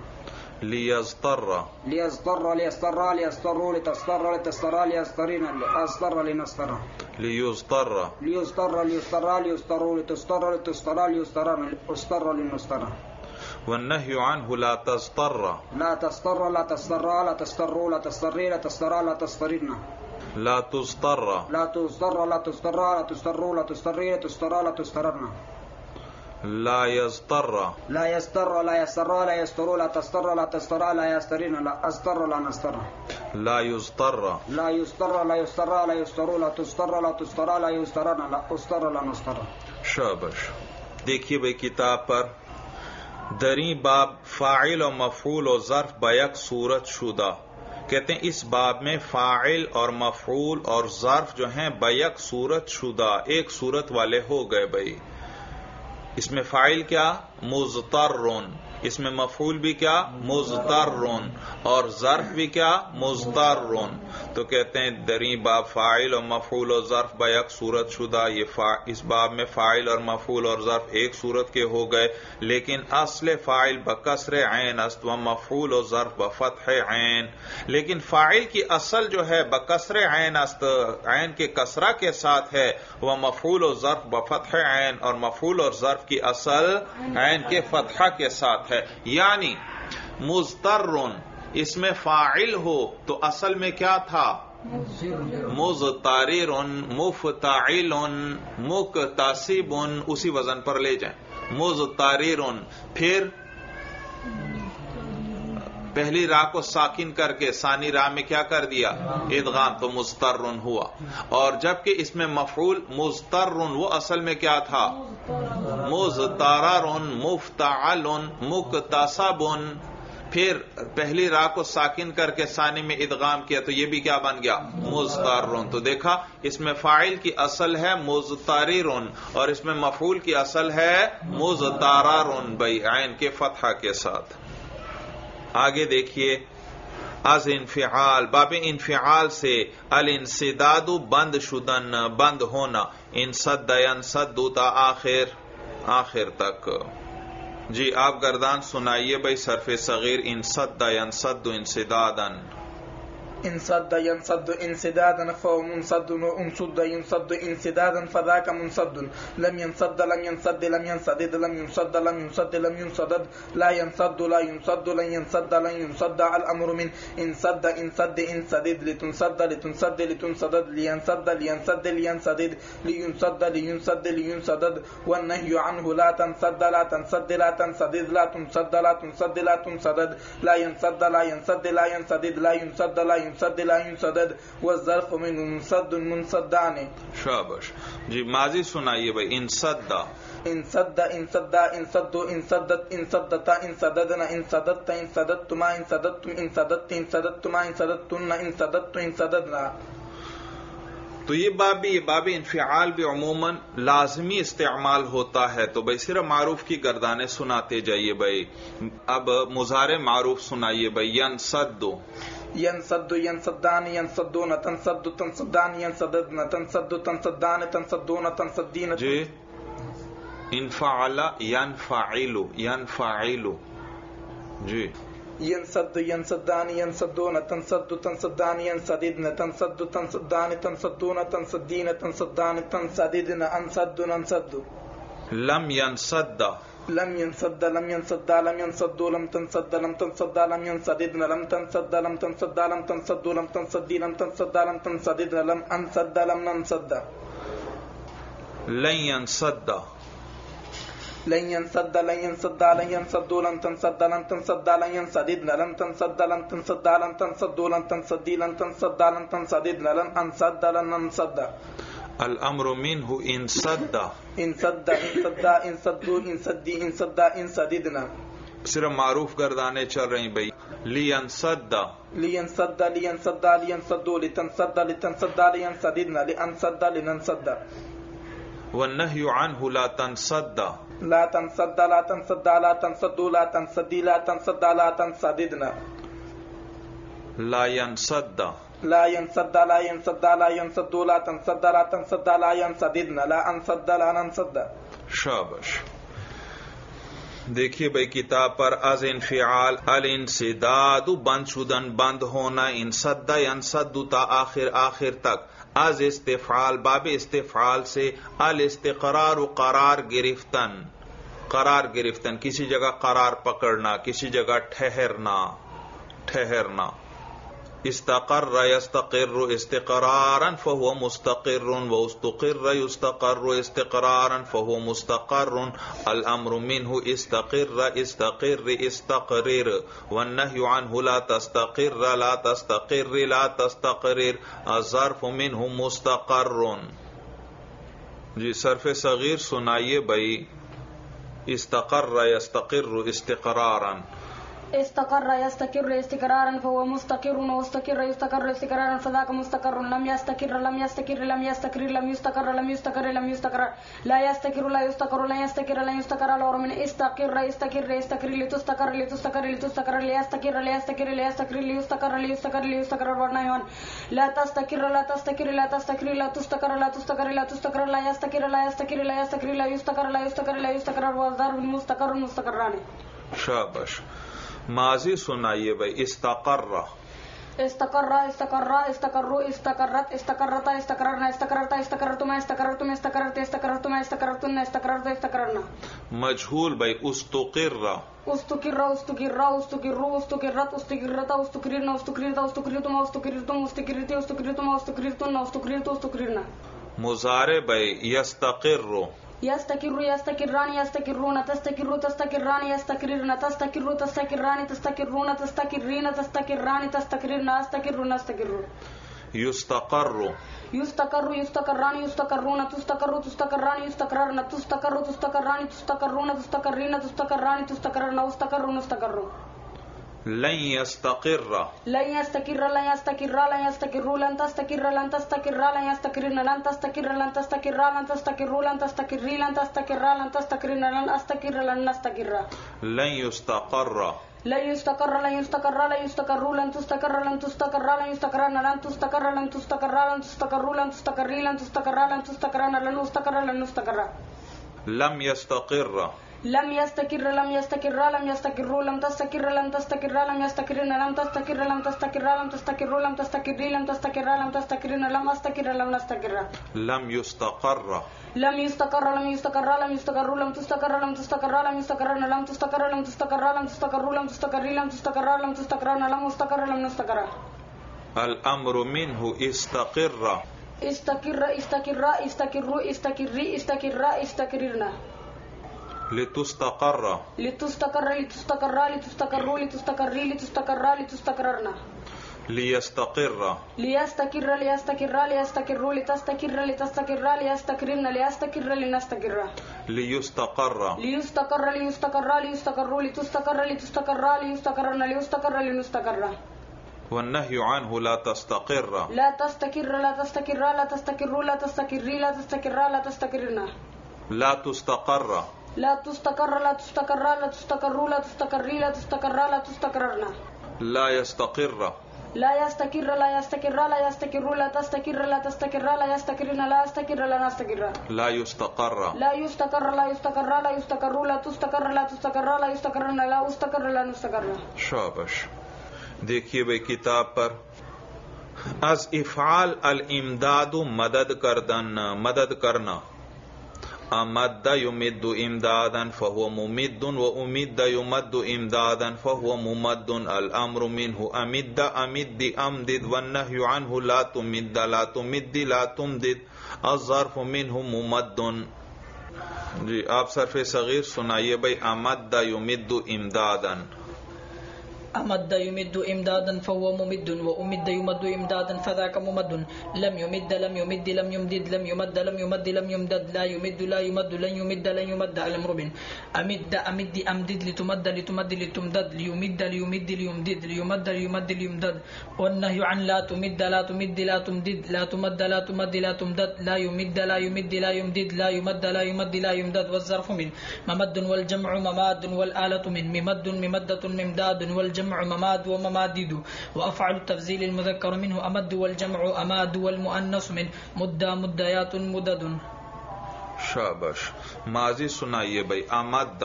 ليستر، ليستر ليستر ليستر لتستر لتستر ليسترين لأستر لنستر. ليستر، ليستر ليستر ليستر لتستر لتستر ليسترن لأستر لنستر. والنهي عنه لا تستر، لا تستر لا تستر لا تستر لا تستر لا تستر لا تسترين. لا تستر، لا تستر لا تستر لا تستر لا تستر لا تستر لا تسترن. لا يستر، لا يستر لا يستر لا يستر لا تستر لا تستر لا يسترين لا استر لا نستر. لا يستر، لا يستر لا يستر لا يستر لا تستر لا تستر لا يسترن لا استر لا نستر. شاباش. دیکھیے بھائی کتاب پر، دری باب فاعل و مفعول و ظرف بیک صورت شدہ. کہتے ہیں اس باب میں فاعل اور مفعول اور ظرف جو ہیں بیک صورت شدہ، ایک صورت والے ہو گئے بھائی. اس میں فاعل کیا؟ مضطرن، اس میں مفعول بھی کیا مضطرون اور ظرف بھی کیا مضطرون. تو کہتے ہیں دری باب فاعل اور مفعول اور ظرف بیک صورت شدہ. یہ اس باب میں فاعل اور مفعول اور ظرف ایک صورت کے ہو گئے، لیکن اصل فاعل بکسر عین است و مفعول اور ظرف بفتح عین. لیکن فاعل کی اصل جو ہے بکسر عین است، عین کے کسرہ کے ساتھ ہے، وہ مفعول اور ظرف بفتح عین، اور مفعول اور ظرف کی اصل عین کے فتحہ کے ساتھ ہے. یعنی مضطرن اس میں فاعل ہو تو اصل میں کیا تھا مضطرر، مفتعل، مکتسب، اسی وزن پر لے جائیں مضطرر. پھر پہلی راہ کو ساکن کر کے ثانی راہ میں کیا کر دیا ادغام، تو مضطرن ہوا. اور جبکہ اس میں مفعول مضطرن وہ اصل میں کیا تھا مضطرر، مفتعل، مکتسب. پھر پہلی راہ کو ساکن کر کے ثانی میں ادغام کیا تو یہ بھی کیا بن گیا مضطرن. تو دیکھا اس میں فاعل کی اصل ہے مضطررن اور اس میں مفعول کی اصل ہے مضطررن بھائی عین کے فتحہ کے ساتھ. آگے دیکھیے از انفعال، باب انفعال سے الانسداد بند شدن، بند ہونا، انسد ینسد تا آخر تک. جی آپ گردان سنائیے بھائی صرف صغیر انسد ینسد انسدادن، انسد ینسد انسدادن، فهو منسد وانسد ينسد انسدادا فذاك منسد، لم ينسد لم ينسد لم ينسدد لم ينسد لم ينسد لم ينسدد، لا ينسد لا ينسد لن ينسد لن ينسد، الامر من انسد انسد انسدد، لتنسد لتنسد لتنسدد، لينسد لينسد لينسدد، لينسد لينسد لينسدد، والنهي عنه لا تنسد لا تنسد لا تنسدد، لا تنسد لا تنسد لا تنسدد، لا ينسد لا ينسد لا ينسدد، لا ينسد لا منسد لا ينسدد، والظرف من منسد منسدان. شاباش جی ماضی سنائیے بھائی انسد، انسد انسد انسد انسدت انسدت انسددنا انسدت انسدتما انسدتم انسدت انسدتما انسدتن انسدت انسددنا. تو یہ باب بھی، یہ باب انفعال بھی عموماً لازمی استعمال ہوتا ہے. تو بھائی صرف معروف کی گردانیں سناتے جائیے بھائی. اب مضارع معروف سنائیے بھائی ینسد، ينسد ينسدان ينسدون تنسد تنسدان ينسددن تنسد تنسدان تنسدون تنسدين. جی انفعل ينفعل ينفعل، جی ينسد ينسدان ينسدون تنسد تنسدان ينسددن تنسد تنسدان تنسدون تنسدين تنسدان تنسددن انسد انسد. لم ينسد لم ينسد لم ينسد لم ينسد لم تنسد لم تنسد لم ينسدد لم تنسد لم تنسد لم تنسد لم تنسد لم تنسد لم تنسدد لم انسد لم ننسد. لن ينسد لن ينسد لن ينسد لن ينسد لم تنسد لم تنسد لن ينسدد لم تنسد لم تنسد لم تنسد لم تنسد لم تنسد لم تنسدد لم انسد لم ننسد. الامر منه انسد انسد انسد انسد انسد انسد انسددنا. صرف معروف گردانے چل رہی بھائی. لینسد لینسد لینسد لینسد لتنسد لتنسد لینسددنا لانسد لننسد. والنهي عنه لا تنسد لا تنسد لا تنسد لا تنسد لا تنسد لا تنسد لا تنسددنا. لا ينسد لا ينسد لا ينسد لا ينسد لا تنسد لا تنسد لا ينسددن لا انسد لا ننسد. شاباش دیکھیے بھائی کتاب پر از انفعال الانسداد بند شدن بند ہونا، انسد ینسد تا آخر تک. از استفعال باب استفعال سے الاستقرار قرار گرفتن، قرار گرفتن کسی جگہ قرار پکڑنا، کسی جگہ ٹھہرنا، ٹھہرنا. استقر يستقر استقرارا فهو مستقر، واستقر يستقر استقرارا فهو مستقر، الامر منه استقر استقر استقرر، والنهي عنه لا تستقر لا تستقر لا تستقرر، الظرف منه مستقر. جی صرف صغیر سنائیے بھائی. استقر يستقر استقرارا، استقر يستقر استقرارا فهو مستقر، واستقر يستقر استقرارا فذاك مستقر. لم يستقر لم يستقر لم يستقر لم يستقر لم يستقر لم يستقر لا يستقر لا يستقر لا يستقر لا يستقر الأمر من استقر يستقر يستقر لتستقر لتستقر لتستقر ليستقر ليستقر ليستقر ليستقر ليستقر ليستقر ورنايون لا تستقر لا تستقر لا تستقر لا تستقر لا تستقر لا تستقر لا يستقر لا يستقر لا يستقر لا يستقر لا يستقر لا يستقر والظرف مستقر مستقران. شاباش. ماضی سنائیے بھائی. استقرہ استقرہ استقرہ استقرو استقرت استقرتا استقررنا استقرتا استقرتم استقرتم استقرت استقرتم استقرتن استقرت استقرنا. مجهول بھائی. استقرہ استقرہ استقرہ استقرو استقرت استقرتا استقرنا استقرتا استقرتم استقرتم استقرتی استقرتم استقرتن استقرت استقرنا. مضارع بھائی. یستقرو يستقر يستقران يستقرون تستقر تستقران يستقرن تستقر تستقران تستقرون تستقرين تستقران تستقرن استقرن استقرون. يستقر يستقر يستقران يستقرون تستقر تستقران يستقررن تستقر تستقران تستقرون تستقرين تستقران تستقرن استقرن استقرون. لن يستقر لن يستقر لن يستقر لن يستقر لن تستقر لن تستقر لن يستقر لن تستقر لن تستقر لن تستقر لن تستقر لن تستقر لن تستقر لن استقر لن نستقر. لن يستقر لن يستقر لن يستقر لن يستقر لن تستقر لن تستقر لن يستقر لن تستقر لن تستقر لن تستقر لن تستقر لن تستقر لن تستقر لن نستقر لن نستقر. لم يستقر لم يستقر لم يستقر لم يستقر لم تستقر لم تستقر لم يستقرن لم تستقر لم تستقر لم تستقر لم تستقر لم تستقر لم تستقرن لم استقر لم نستقر. لم يستقر لم يستقر لم يستقر لم يستقر لم تستقر لم تستقر لم يستقرن لم تستقر لم تستقر لم تستقر لم تستقر لم تستقر لم تستقرن لم مستقر لم نستقر. الامر منه استقر استقر استقر استقر استقر استقر استقرنا. لتستقر لتستقر لتستقر لتستقر لتستقر لتستقر لتستقررنا. ليستقر ليستقر ليستقر ليستقر لتستقر لتستقر ليستقرن ليستقر لنستقر. ليستقر ليستقر ليستقر ليستقر لتستقر لتستقر ليستقرن ليستقر لنستقر. والنهي عنه لا تستقر لا تستقر لا تستقر لا تستقر لا تستقر لا تستقر لا تستقرنا. لا تستقر لا تستقر لا تستقر لا تستقر لا تستقر لا تستقر لا تستقررنا. لا يستقر لا يستقر لا يستقر لا يستقر لا تستقر لا تستقر لا يستقرن لا يستقر لا نستقر. لا يستقر لا يستقر لا يستقر لا يستقر لا تستقر لا تستقر لا يستقرن لا يستقر لا نستقر. شاباش. دیکھیے بھائی کتاب پر. از افعال الامداد مدد کردن مدد کرنا. امد یمد امدادا فهو ممد و امد یمد امدادا فهو ممد. الامر منه امد امد امدد والنهي عنه لا تمد لا تمد لا تمدد الظرف منه ممد. جی آپ صرف صغیر سنائیے بھائی. امد یمد امدادا امد يمد امدادا فهو ممد وامد يمد امدادا فذاك ممد. لم يمد لم يمد لم يمدد لم يمد لم يمد لم يمدد لا يمد لا يمد لن يمد لن يمد الامر بن امد امد امدد لتمد لتمد لتمدد ليمد ليمد ليمدد ليمد ليمد ليمدد. والنهي عن لا تمد لا تمد لا تمدد لا تمد لا تمد لا تمدد لا يمد لا يمد لا يمدد لا يمد لا يمد لا يمدد والظرف من ممد والجمع مماد والآلة من ممد ممدة ممداد والجمع جمع مماد وممادد. وأفعل تفضيل المذكر منه أمد والجمع أماد والمؤنث من مد مديات مدد. شاباش. ماضی سنائیے بھائی. امد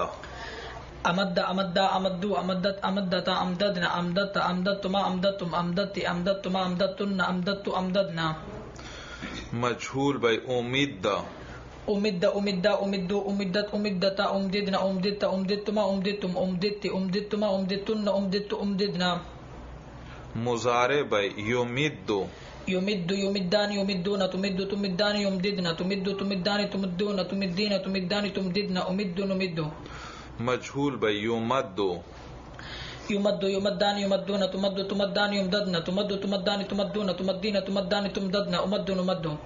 امد امد امد امدت امدت امددنا امدت امدتما امدتم امدت امدتما امدتن امدت امددنا. مجهول بھائی. امید امد امد امد امدت امدتا امددنا امدت امدتما امدتم امدت امدتما امدتن امدت امددنا. مضارع بھائی. یمد يمد يمدان يمدون تمد تمدان يمددنا تمد تمدان تمدون تمدين تمدان تمددنا امد نمد. مجهول بھائی. یمد يمد يمدان يمدون تمد تمدان يمددنا تمد تمدان تمدون تمدين تمدان تمددنا امد نمد.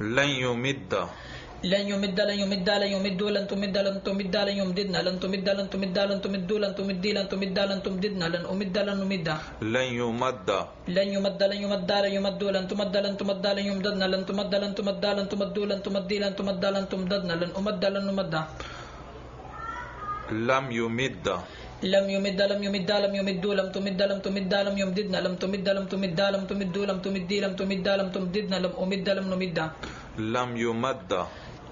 لن يمد لن يمد لن يمد لن يمد لن تمد لن تمد لن يمددنا لن تمد لن تمد لن تمد لن تمد لن تمد لن تمددنا لن أمد لن أمد لن يمد لن يمد لن يمد لن يمد لن تمد لن تمد لن يمددنا لن تمد لن تمد لن تمد لن تمد لن تمد لن تمددنا لن أمد لن أمد لم يمد لم يمد لم يمد لم يمد لم تمد لم تمد لم يمددنا لم تمد لم تمد لم تمد لم تمد لم تمد لم تمددنا لم أمد لم نمد لم يمد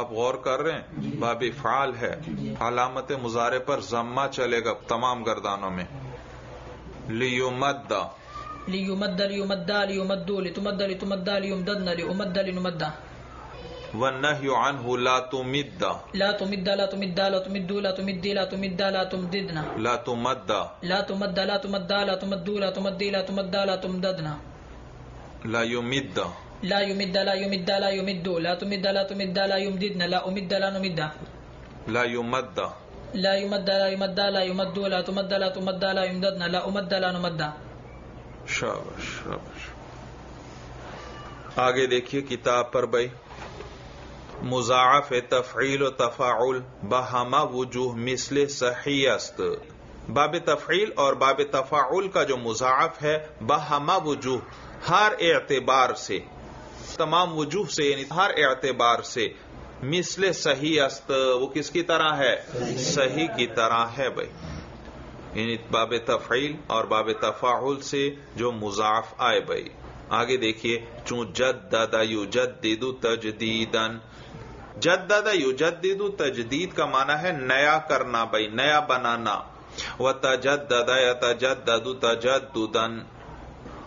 آپ غور کر رہے ہیں باب افعال ہے، علامت مضارع پر ضمہ چلے گا تمام گردانوں میں. لیمد لیمد لیمد لیمد لتمد لتمد لیمددنا لأمد لنمد. والنهي عنه لا تمد لا تمد لا تمد لا تمد لا تمد لا تمد لا تمددنا لا تمد لا تمد لا تمد لا تمد لا تمد لا تمد لا تمددنا لا يمد لا يمد لا يمد لا يمد لا تمد لا تمد لا يمددنا لا أمد لا نمد لا يمد لا يمد لا يمد لا يمد لا تمد لا تمد لا يمددنا لا أمد لا نمد. شاباش شاباش. آگے دیکھیے کتاب پر بھائی مضاعف تفعیل و تفاعل بہما وجوہ مثل صحیح است. باب تفعیل اور باب تفاعل کا جو مضاعف ہے بہما وجوہ ہر اعتبار سے، تمام وجوہ سے یعنی ہر اعتبار سے، مثل صحیح است وہ کس کی طرح ہے؟ صحیح کی طرح ہے بھائی. یعنی باب تفعیل اور باب تفاعل سے جو مضاعف آئے بھائی. آگے دیکھیے چون جدد یجدد تجدیدن، جدد یجدد تجدید کا معنی ہے نیا کرنا بھائی، نیا بنانا. وتجدد یتجدد تجددن،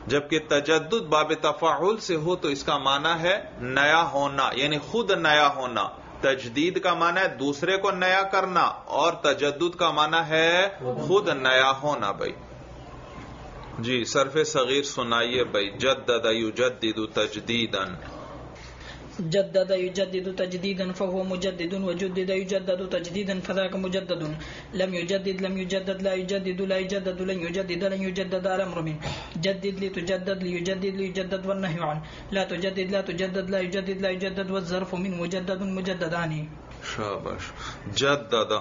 جبکہ تجدد باب تفاعل سے ہو تو اس کا معنی ہے نیا ہونا یعنی خود نیا ہونا. تجدید کا معنی ہے دوسرے کو نیا کرنا اور تجدد کا معنی ہے خود نیا ہونا بھائی. جی صرف صغیر سنائیے بھائی. جدد یجدد تجدیدن جدد يجدد تجديدا فهو مجدد وجدد يجدد تجديدا فذاك مجدد. لم يجدد لم يجدد لا يجدد لا يجدد لن يجدد لن يجدد الامر من جدد لتجدد ليجدد ليجدد والنهي عن لا تجدد لا تجدد لا يجدد لا يجدد والظرف من مجدد مجددان. شاباش. جدد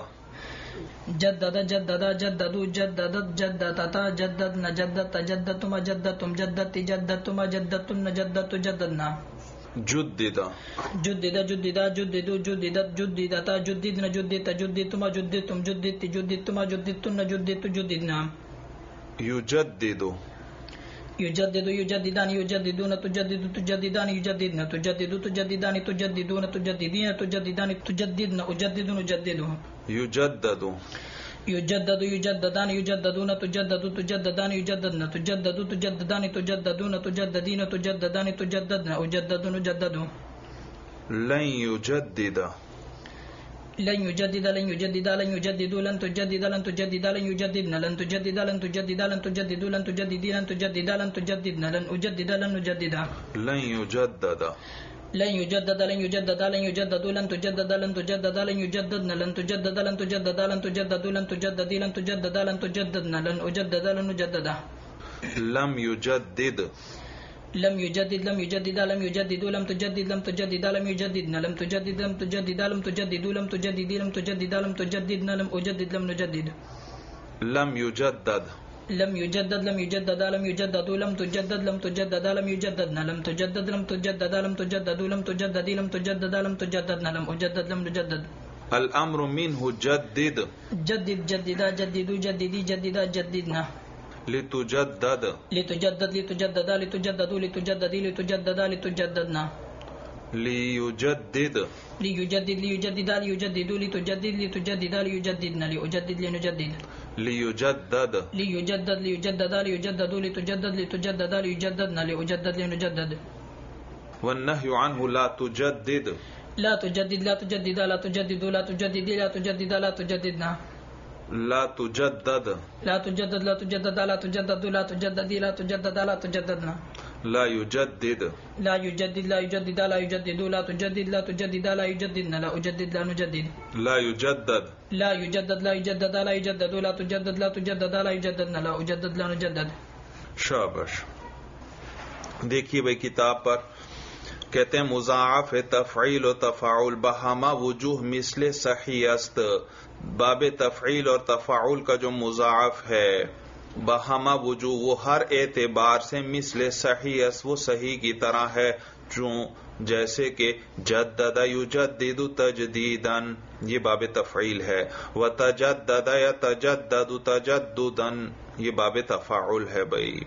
جدد جدد جدد جددت جددتا جددنا جددت جددتما جددتم جددت جددتما جددتن جددت جددنا. جدد جدد جدد جدد جددت جددتا جددنا جددت جددتما جددتم جددت جددتما جددتن جددت جددنا. یجدد یجدد یجددان یجددون تجدد تجددان یجددن تجدد تجددان تجددون تجددین تجددان تجددن اجددون اجددون. یجدد يجدد يجددان يجددون تجدد تجددان يجددن تجدد تجددان تجددون تجددين تجددان تجددن اجدد نجدد. لن يجدد لن يجدد لن يجدد لن يجدد لن تجدد لن تجدد لن يجددن لن تجدد لن تجدد لن تجدد لن تجدد لن تجدد لن تجددن لن اجدد لن نجدد. لن يجدد لن يجدد لن يجدد لن يجدد لن تجدد لن تجدد لن يجددن لن تجدد لن تجدد لن تجدد لن تجدد لن تجدد لن تجددن لن اجدد لن نجدد. لم يجدد لم يجدد لم يجدد لم يجدد لم تجدد لم تجدد لم يجددن لم تجدد لم تجدد لم تجدد لم تجدد لم تجدد لم تجددن لم اجدد لم نجدد. لم يجدد لم يجدد لم يجدد لم يجدد لم تجدد لم تجدد لم يجددن لم تجدد لم تجدد لم تجدد لم تجدد لم تجدد لم تجددن لم اجدد لم نجدد. الامر منه جدد جدد جددا جدد جددي جددا جددنا لتجدد لتجدد لتجدد لتجدد لتجدد لتجدد لتجددنا. ليجدد ليجدد ليجدد ليجدد لتجدد لتجدد ليجددنا لأجدد لنجدد. ليجدد ليجدد ليجدد ليجدد لتجدد لتجدد ليجددنا لأجدد لنجدد. والنهي عنه لا تجدد لا تجدد لا تجدد لا تجدد لا تجدد لا تجدد لا تجددنا لا تجدد لا تجدد لا تجدد لا تجدد لا تجدد لا تجدد لا تجددنا لا يجدد لا يجدد لا يجدد لا يجدد لا تجدد لا تجدد لا يجددنا لا أجدد لا نجدد لا يجدد لا يجدد لا يجدد لا يجدد لا تجدد لا تجدد لا يجددنا لا أجدد لا نجدد. شاباش. دیکھیے بھائی کتاب پر کہتے ہیں مضاعف تفعیل و تفاعل بہما وجوہ مثل صحیح است. باب تفعیل اور تفاعل کا جو مضاعف ہے بہما وجوہ وہ ہر اعتبار سے مثل صحیح است وہ صحیح کی طرح ہے. چوں جیسے کہ جدد یجدد تجدیدا یہ باب تفعیل ہے. وتجدد یتجدد تجددا یہ باب تفاعل ہے. بھائی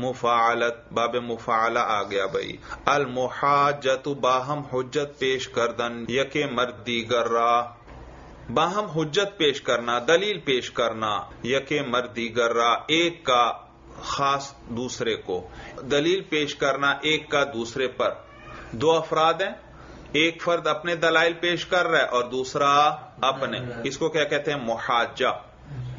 مفاعلت باب مفاعلہ آ گیا. بھائی المحاجت باہم حجت پیش کردن یک مرد دیگر را باہم حجت پیش کرنا دلیل پیش کرنا یک مرد دیگر را ایک کا خاص دوسرے کو دلیل پیش کرنا ایک کا دوسرے پر. دو افراد ہیں ایک فرد اپنے دلائل پیش کر رہا ہے اور دوسرا اپنے اس کو کیا کہتے ہیں محاجہ.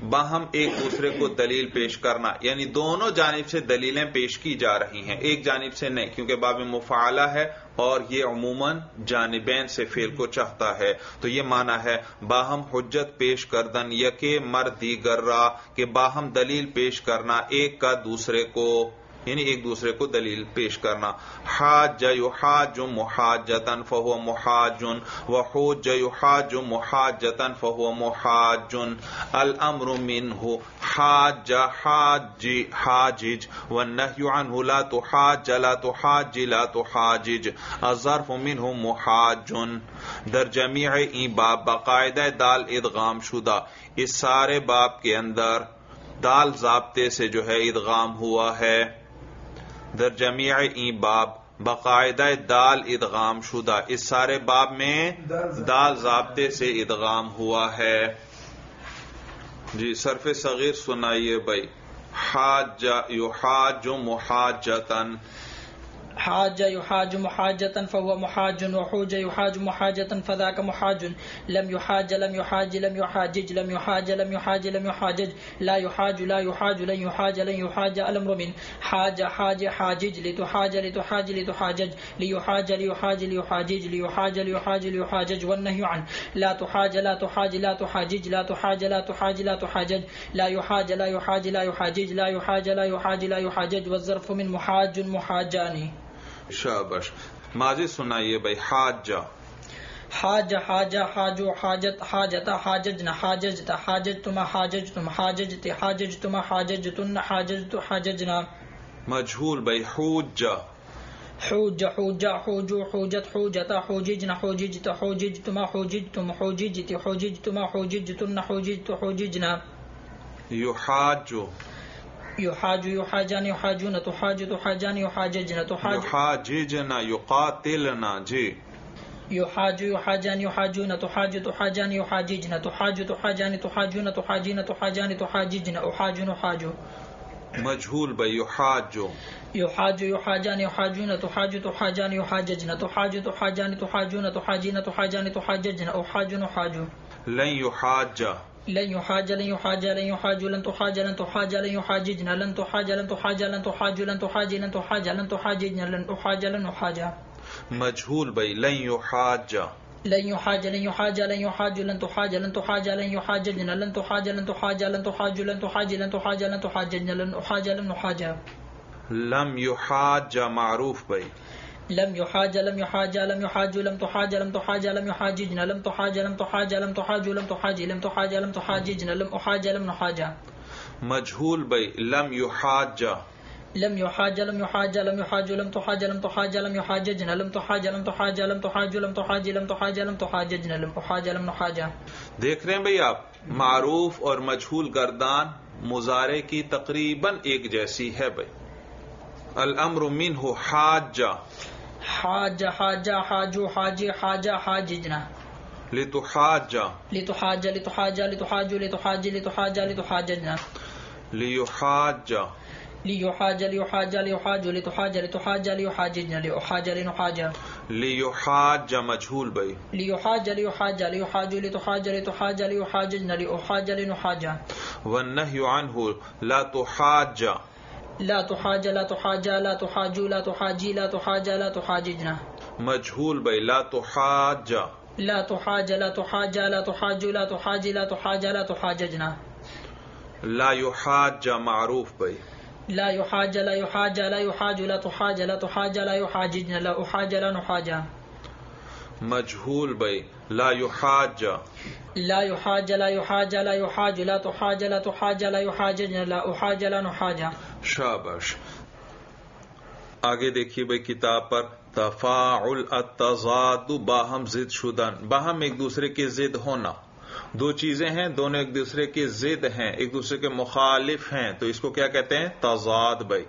باہم ایک دوسرے کو دلیل پیش کرنا یعنی دونوں جانب سے دلیلیں پیش کی جا رہی ہیں ایک جانب سے نہیں کیونکہ باب مفاعلہ ہے اور یہ عموماً جانبین سے فعل کو چاہتا ہے. تو یہ معنی ہے باہم حجت پیش کردن یک مرد دیگر را کہ باہم دلیل پیش کرنا ایک کا دوسرے کو یعنی ایک دوسرے کو دلیل پیش کرنا. حاج یحاج محاجتن فہو محاجن وحوج یحاج محاجتن فہو محاجن الامر منہ حاج حاج حاجج والنہی عنہ لا تحاج لا تحاج لا تحاجج الظرف منہ محاجن. در جمیع این باب باقاعدہ دال ادغام شدہ اس سارے باب کے اندر دال ضابطے سے جو ہے ادغام ہوا ہے. در جمیع این باب باقاعدہ دال ادغام شدہ اس سارے باب میں دال ضابطے سے ادغام ہوا ہے. جی صرف صغیر سنائیے بھائی. حاج یحاج محاجتن حاج یحاج محاجتن فهو محاجن وحوج یحاج محاجتن فذاک محاجن لم یحاج لم یحاج لم یحاجج لم یحاج لم یحاج لم یحاجج لا یحاج لا یحاج لن یحاج لن یحاج الامر من حاج حاج حاجج لتحاج لتحاج لتحاجج لیحاج لیحاج لیحاجج لیحاج لیحاج لیحاجج والنهی عن لا تحاج لا تحاج لا تحاجج لا تحاج لا تحاج لا تحاجج لا یحاج لا یحاج لا یحاجج لا یحاج لا یحاج لا یحاجج والظرف من محاج محاجانی. شاباش. ماضی سنائیے بھائی. حاجہ حاج حاجہ حاجو حاجت حاجتا حاججنا حاججتا حاججتما حاججتم حاججتی حاججتما حاججتن حاججتو حاججنا. مجھول بھائی. حوجہ حوج حوجا حوجو حوجت حوجتا حوججنا حوججتا حوججتما حوججتم حوججتی حوججتما حوججتن حوججتو حوججنا. یحاجو یحاج یحاجان یحاجون تحاج تحاجان یحاججن تحاج یحاججن یقاتلن. جی یحاج یحاجان یحاجون تحاج تحاجان یحاججن تحاج تحاجان تحاجون تحاجین تحاجان تحاججن احاجن حاجو. مجھول بھائی. یحاج یحاج یحاجان یحاجون تحاج تحاجان یحاججن تحاج تحاجان تحاجون تحاجین تحاجان تحاججن احاجن حاجو. لن یحاج لن يحاج لن يحاج لن يحاج لن تحاج لن تحاج لن يحاججنا لن تحاج لن تحاج لن تحاج لن تحاج لن تحاج لن تحاججنا لن أحاج لن أحاج. مجهول بي. لن يحاج لن يحاج لن يحاج لن يحاج لن تحاج لن تحاج لن يحاججنا لن تحاج لن تحاج لن تحاج لن تحاج لن تحاج لن تحاججنا لن أحاج لن أحاج. لم يحاج معروف بي. لم يحاج لم يحاج لم يحاج لم تحاج لم تحاج لم يحاججن لم تحاج لم تحاج لم تحاج لم تحاج لم تحاج لم تحاججن لم أحاج لم نحاج. مجهول بي. لم يحاج لم يحاج لم يحاج لم يحاج لم تحاج لم تحاج لم يحاججن لم تحاج لم تحاج لم تحاج لم تحاج لم تحاج لم تحاججن لم أحاج لم نحاج. دیکھ رہے ہیں بھائی آپ معروف اور مجهول گردان مضارع کی تقریباً ایک جیسی ہے. بھائی الامر منه حاج حاج حاج حاجو حاجی حاج حاججنا لتحاج لتحاج لتحاج لتحاج لتحاج لتحاج لتحاججنا لیحاج ليحاجة ليحاجة ليحاجة لتحاجة لتحاجة ليحاججنا لأحاجة لنحاجة ليحاجة مجهول بي ليحاجة ليحاجة ليحاجة لتحاجة لتحاجة ليحاججنا لأحاجة لنحاجة. والنهي عنه لا تحاجة لا تحاجة لا تحاجة لا تحاجو لا تحاجي لا تحاجة لا تحاججنا مجهول بي لا تحاجة لا تحاجة لا تحاجة لا تحاجو لا تحاجي لا تحاجة لا تحاججنا. لا يحاجة معروف بي لا يحاجة لا يحاجة لا يحاجو لا تحاجة لا تحاجة لا يحاججنا لا أحاجة لا نحاجة مجهول بي لا يحاجة لا يحاجة لا يحاجة لا يحاجو لا تحاجة لا تحاجة لا يحاججنا لا أحاجة لا نحاجة. شاباش. آگے دیکھیے بھائی کتاب پر تفاعل التضاد باہم ضد شدن، باہم ایک دوسرے کے ضد ہونا، دو چیزیں ہیں دونوں ایک دوسرے کے ضد ہیں، ایک دوسرے کے مخالف ہیں، تو اس کو کیا کہتے ہیں؟ تضاد بھائی.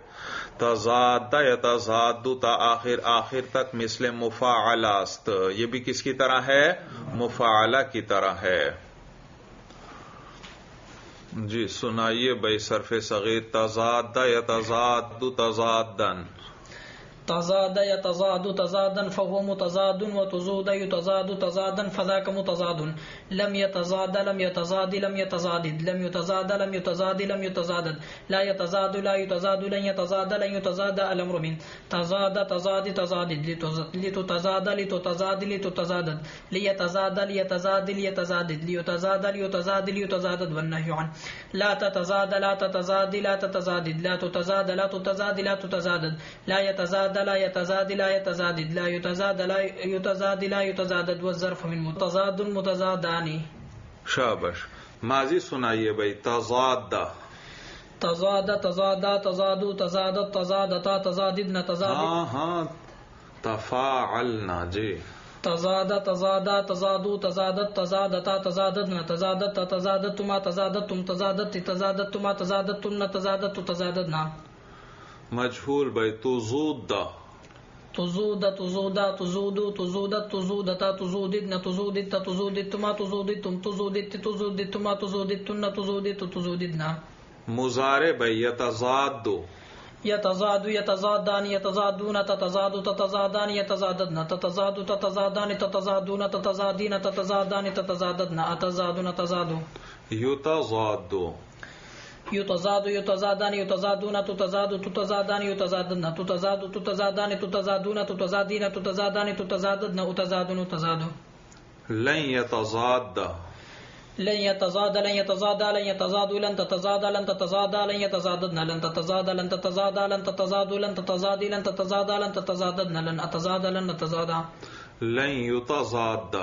تضاد یا تضاد تآخر آخر تک مثل مفاعل است، یہ بھی کس کی طرح ہے؟ مفاعلہ کی طرح ہے. جی سنائیے بھائی صرف صغیر تضاد یا تضاد تضادن تضاد يتزاد تزادا فهو متزاد وتزود يتزاد تزادا فذاك متزاد لم يتزاد لم يتزاد لم يتزاد لم يتزاد لم يتزاد لم يتزاد لا يتزاد لا يتزاد لن يتزاد لن يتزاد الامر من تزاد تزاد تزاد لتتزاد لتتزاد لتتزاد ليتزاد ليتزاد ليتزاد ليتزاد ليتزاد ليتزاد والنهي عن لا تتزاد لا تتزاد لا تتزاد لا تتزاد لا تتزاد لا تتزاد لا يتزاد لا يتزاد لا يتزاد لا يتزاد لا يتزاد لا يتزاد والظرف من متضاد متضادان. شاباش. ماضی سنائیے بھائی تضاد تضاد تضاد تضاد تضاد تضادتا تضادنا تضاد تفاعلنا. جی تزاد تزاد تزاد تزاد تزاد تزادنا تزادت تزادتما تزادتم تزادت تزادتما تزادتن تزادت تزادنا مجهول بھائی تزود تزود تزود تزود تزود تزود تزودن تزودت تزودتم تزودتم تزودت تزودتم تزودتن تزودت تزودنا مضارع بھائی یتزاد يتزاد يتزادان يتزادون تتزاد تتزادان يتزاددن تتزاد تتزادان تتزادون تتزادين تتزادان تتزاددن اتزادون تزاد يتزاد يتزاد يتزادان يتزادون تتزاد تتزادان يتزاددن تتزاد تتزادان تتزادون تتزادين تتزادان تتزاددن اتزادون تزاد لن يتزاد لن يتزاد لن يتزاد لن يتزاد لن تتزاد لن تتزاد لن يتزاددن لن تتزاد لن تتزاد لن تتزاد لن تتزاد لن تتزاد لن تتزاددن لن اتزاد لن تتزاد لن يتزاد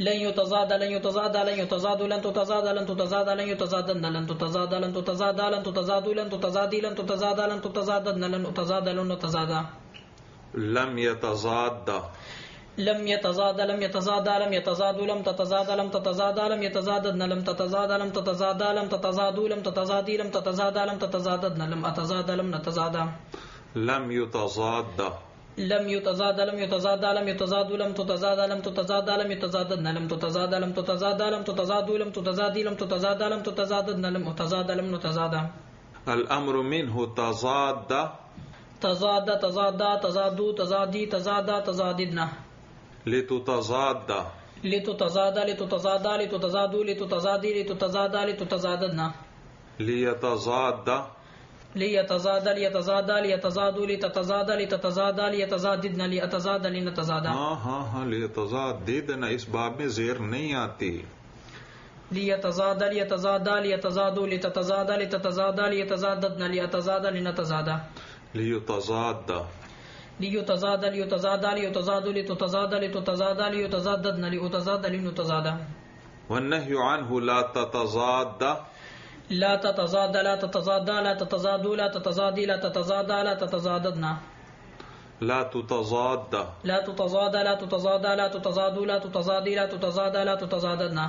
لن يتزاد لن يتزاد لن يتزاد لن تتزاد لن تتزاد لن يتزاددن لن تتزاد لن تتزاد لن تتزاد لن تتزاد لن تتزاد لن تتزاددن لن اتزاد لن تتزاد لم يتزاد لم يتزاد لم يتزاد لم يتزاد لم تتزاد لم تتزاد لم يتزاددن لم تتزاد لم تتزاد لم تتزاد لم تتزاد لم تتزاد لم تتزاددن لم اتزاد لم نتزاد لم يتزاد لم يتزاد لم يتزاد لم يتزاد لم تتزاد لم تتزاد لم يتزاددن لم تتزاد لم تتزاد لم تتزاد لم تتزاد لم تتزاد لم تتزاددن لم اتزاد لم نتزاد الامر منه تزاد تزاد تزاد تزاد تزادي تزاد تزاددن لتتزاد لتتزاد لتتزاد لتتزاد لتتزاد لتتزاد لتتزادنا ليتزاد ليتزاد ليتزاد ليتزاد لتتزاد لتتزاد ليتزاددنا ليتزاد لنتزاد ليتزاددنا اس باب میں زیر نہیں آتی. ليتزاد ليتزاد ليتزاد لتتزاد لتتزاد ليتزاددنا ليتزاد لنتزاد ليتزاد ليتزاد ليتزاد ليتزاد لتتزاد لتتزاد ليتزاددن ليتزاد لنتزاد والنهي عنه لا تتزاد لا تتزاد لا تتزاد لا تتزاد لا تتزاد لا تتزاد لا تتزاددن لا تتزاد لا تتزاد لا تتزاد لا تتزاد لا تتزاد لا تتزاد لا تتزاددن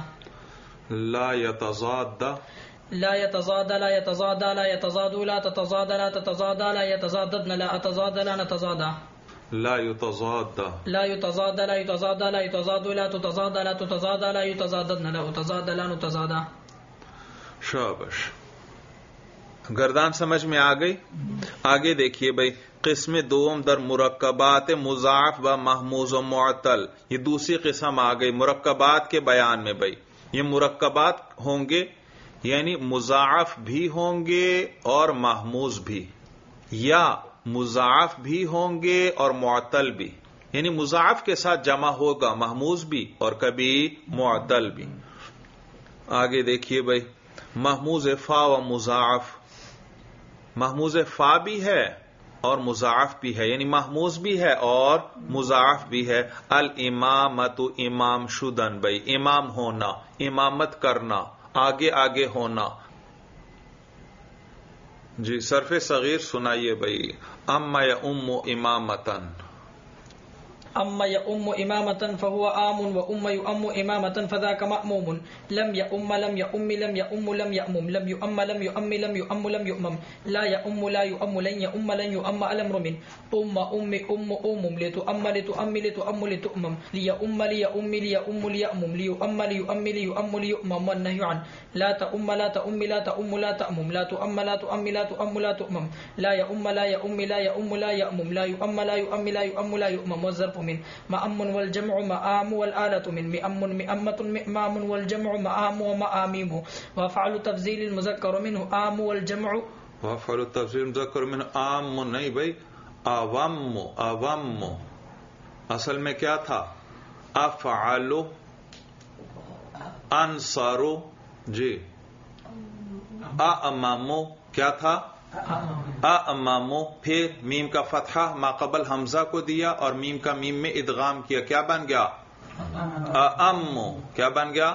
لا يتزاد لا يتزاد لا يتزاد لا يتزاد لا تتزاد لا تتزاد لا يتزاددن لا اتزاد لا نتزاد لا يتزاد لا يتزاد لا يتزاد لا يتزاد لا تتزاد لا تتزاد لا يتزاددن لا اتزاد لا نتزاد. شاباش. گردان سمجھ میں آ گئی. آگے دیکھیے بھائی قسم دوم در مرکبات مضاعف و محموز و معطل, یہ دوسری قسم آ گئی مرکبات کے بیان میں. بھائی یہ مرکبات ہوں گے یعنی مضاعف بھی ہوں گے اور محموز بھی, یا مضاعف بھی ہوں گے اور معطل بھی, یعنی مضاعف کے ساتھ جمع ہوگا محموز بھی اور کبھی معطل بھی. آگے دیکھیے بھائی محموز فا و مضاعف, محموز فا بھی ہے اور مضاعف بھی ہے, یعنی محموز بھی ہے اور مضاعف بھی ہے. الامامت امام شدن, بھائی امام ہونا, امامت کرنا, آگے آگے ہونا. جی صرف صغیر سنائیے بھائی. اما یا امامتن, اما یا امامتن فہو آمن, و ام یا امامتن فذاک مأموم. لم یا لم یا لم یا لم یا لم یا لم یا لم یا لم یا لا یا لا یا لن یا لن یا الامر من لیا لی یا لی یؤمم والنہی عن لا تؤم لا تؤم لا تؤم لا تؤمم لا تؤم لا تؤم لا تؤم لا تؤمم لا يؤم لا يؤم لا يؤم لا يؤمم لا يؤم لا يؤم لا يؤم لا يؤمم. والظرف من مأم والجمع مآم والآلة من مأم مأمة مأمام والجمع مآم ومآميم. وفعل تفضيل المذكر منه آم والجمع, وفعل تفضيل المذكر منه آم نہیں بھائی آوم. آوم اصل میں کیا تھا؟ افعل, انصر, جی امامو کیا تھا؟ امامو. پھر میم کا فتحہ ماقبل حمزہ کو دیا اور میم کا میم میں ادغام کیا, کیا بن گیا؟ امو. کیا بن گیا؟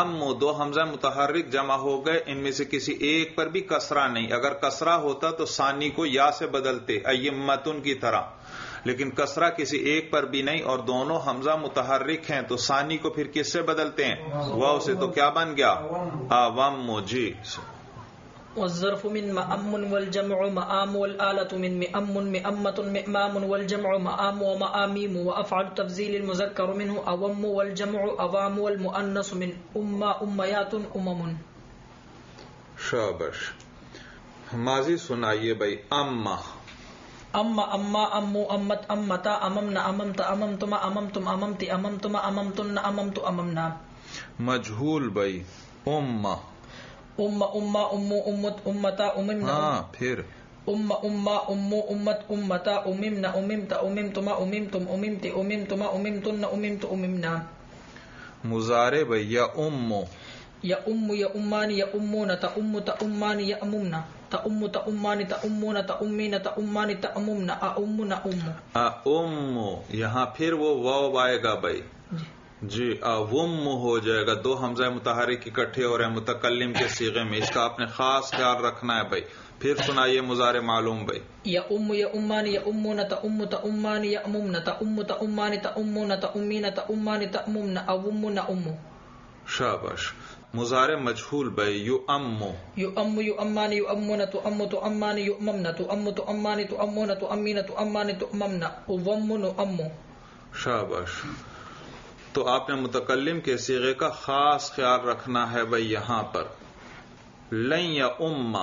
امو. دو حمزہ متحرک جمع ہو گئے, ان میں سے کسی ایک پر بھی کسرہ نہیں. اگر کسرہ ہوتا تو ثانی کو یا سے بدلتے ایمتن کی طرح, لیکن کسرہ کسی ایک پر بھی نہیں اور دونوں حمزہ متحرک ہیں تو ثانی کو پھر کس سے بدلتے ہیں؟ واو سے. تو کیا بن گیا؟ اوم. جی والظرف من مأمن والجمع مآم والآلة من مأمن مأمة مأمام والجمع مآم ومآميم. وأفعل تفضيل المذكر منه أوم والجمع أوام والمؤنث من أمة أميات أمم. شابش. ماضی سنائیے بھائی. اما اما اما امو امت امتا اممنا اممتا اممتما اممتم اممتی اممتما اممتن اممتو اممنا. مجھول بھائی. اما اما اما امو امت امتا اممنا. ہاں پھر اما اما امو امت امتا اممنا اممتا اممتما اممتم اممتی اممتما اممتن اممتو اممنا. مضارع بھائی. یا امو یا ام یا امانی یا امون تا ام تا امانی یا اممنا تا ام تا امانی تا امون تا امین تا امانی تا اممنا امنا ام. یہاں پھر وہ واو آئے گا بھائی, جی اوم ہو جائے گا. دو حمزہ متحرک اکٹھے اور متکلم کے صیغے میں, اس کا آپ نے خاص خیال رکھنا ہے بھائی. پھر سنائیے مضارع معلوم بھائی. یا ام یا امانی یا امون تا ام تا امانی یا اممنا تا ام تا امانی تا امون تا امین تا امانی تا اممنا اومنا ام. شاباش. مضارع مجھول بھائی. یو امو یو امو یو امانی یو امون تو ام تو امانی یو اممنا تو ام تو امانی تو امون تو امین تو امانی تو اممنا اومن امو. شاباش. تو آپ نے متکلم کے صیغے کا خاص خیال رکھنا ہے بھائی. یہاں پر لن یا اما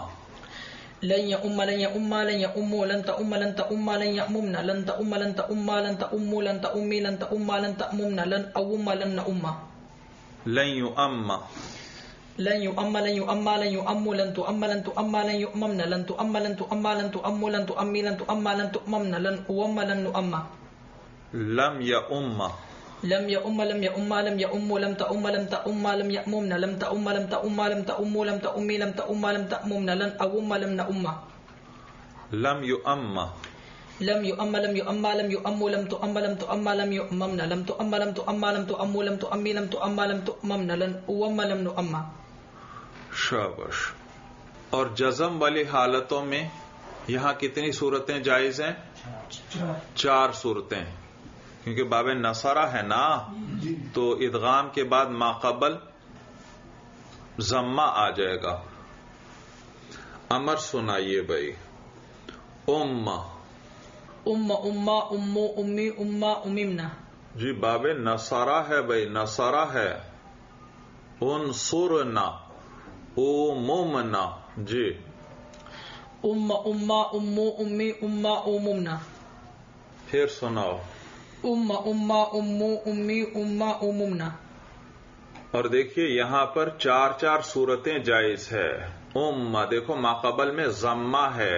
لن یا ام لن یا اما لن یا امو لن تا ام لن تا اما لن یا اممنا لن تا ام لن تا اما لن تا امو لن تا امی لن تا اما لن تا اممنا لن اوم لن اما. لن یؤم لن یؤم لن یؤم لن یؤم لن تؤم لن تؤم لن یؤممن لن تؤم لن تؤم لن تؤم لن تؤم لن تؤم لن تؤممن لن اوم لن نؤم. لم یؤم لم یؤم لم یؤم لم یؤم لم تؤم لم تؤم لم یؤممن لم تؤم لم تؤم لم تؤم لم تؤم لم تؤم لم تؤممن لن اوم لم نؤم. لم یؤم لم يؤم لم يؤم لم يؤم لم تؤم لم تؤم لم يؤممن لم تؤم لم تؤم لم تؤم لم تؤم لم تؤم لم تؤممن لن اوم لم نؤم. شاباش. اور جزم والی حالتوں میں یہاں کتنی صورتیں جائز ہیں؟ چار صورتیں, کیونکہ باب نصرہ ہے نا, تو ادغام کے بعد ماقبل ضمہ آ جائے گا. امر سنائیے بھائی. امہ ام اما امو امی اما اممنا. جی باب نصرہ ہے بھائی, نصرہ ہے. انصرنا اوممنا. جی ام اما امو امی اما امنا۔ پھر سناؤ ام اما امو امی اما امنا۔ اور دیکھیے یہاں پر چار چار صورتیں جائز ہے۔ دیکھو ماقبل میں ضمہ ہے،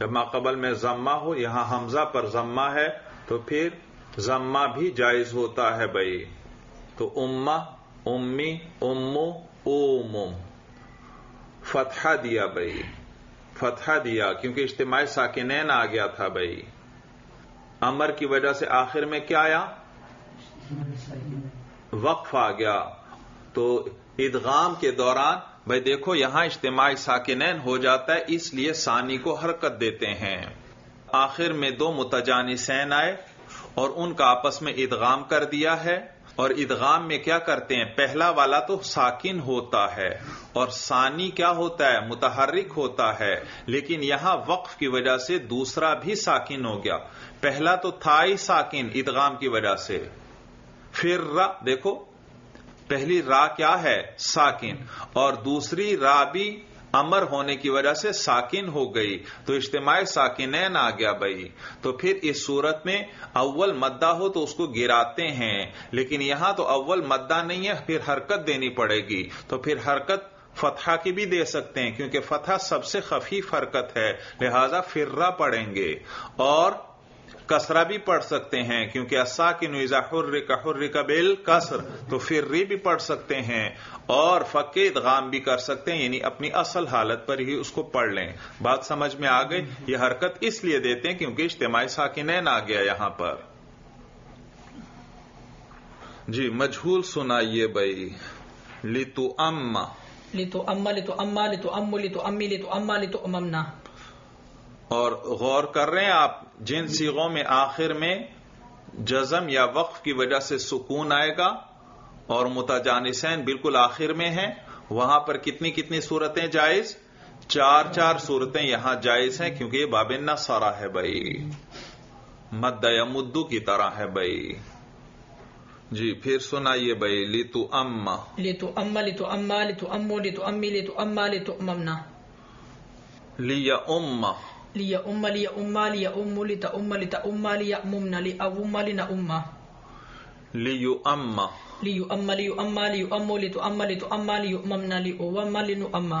جب ماقبل میں ضمہ ہو، یہاں حمزہ پر ضمہ ہے تو پھر ضمہ بھی جائز ہوتا ہے بھائی۔ تو امہ، امی، امو، اوم، فتحہ دیا بھائی، فتحہ دیا کیونکہ اجتماعی ساکنین آ گیا تھا بھائی۔ امر کی وجہ سے آخر میں کیا آیا؟ وقف آ گیا۔ تو ادغام کے دوران بھائی دیکھو یہاں اجتماعی ساکنین ہو جاتا ہے، اس لیے ثانی کو حرکت دیتے ہیں۔ آخر میں دو متجانسین آئے اور ان کا آپس میں ادغام کر دیا ہے، اور ادغام میں کیا کرتے ہیں؟ پہلا والا تو ساکن ہوتا ہے اور ثانی کیا ہوتا ہے؟ متحرک ہوتا ہے، لیکن یہاں وقف کی وجہ سے دوسرا بھی ساکن ہو گیا۔ پہلا تو تھا ہی ساکن ادغام کی وجہ سے، پھر را، دیکھو پہلی را کیا ہے؟ ساکن، اور دوسری را بھی امر ہونے کی وجہ سے ساکن ہو گئی، تو اجتماعی ساکنین آ گیا بھائی۔ تو پھر اس صورت میں اول مدہ ہو تو اس کو گراتے ہیں، لیکن یہاں تو اول مدہ نہیں ہے، پھر حرکت دینی پڑے گی۔ تو پھر حرکت فتحہ کی بھی دے سکتے ہیں کیونکہ فتحہ سب سے خفیف حرکت ہے، لہذا فرّا پڑھیں گے، اور کسرہ بھی پڑھ سکتے ہیں کیونکہ الساکن اذا حرک حرک بالکسر، تو فری بھی پڑھ سکتے ہیں، اور فک ادغام بھی کر سکتے ہیں، یعنی اپنی اصل حالت پر ہی اس کو پڑھ لیں۔ بات سمجھ میں آ گئی؟ یہ حرکت اس لیے دیتے ہیں کیونکہ اجتماعی ساکنین آ گیا یہاں پر جی۔ مجھول سنائیے بھائی۔ لتؤم، لتؤم، لتؤم، لتؤم، لتؤم، لتؤم، لتؤمنا۔ اور غور کر رہے ہیں آپ، جن صیغوں میں آخر میں جزم یا وقف کی وجہ سے سکون آئے گا اور متجانسین بالکل آخر میں ہیں، وہاں پر کتنی کتنی صورتیں جائز؟ چار چار صورتیں یہاں جائز ہیں کیونکہ یہ باب النصرہ ہے بھائی، مد یا مدو کی طرح ہے بھائی جی۔ پھر سنائیے بھائی۔ لتؤم، لتؤم، لتؤم، لتؤم، لتؤم، لتؤم، لتؤمنا۔ لیؤم، لیا اما، لیا اما، لیا ام، لتا اما، لتا اما، لیا امنا، لیا اما، لنا اما، لیو اما، لیو اما، لیو اما، لیو امو، لتو اما، لتو اما، لیو امنا، لیو اما، لنو اما۔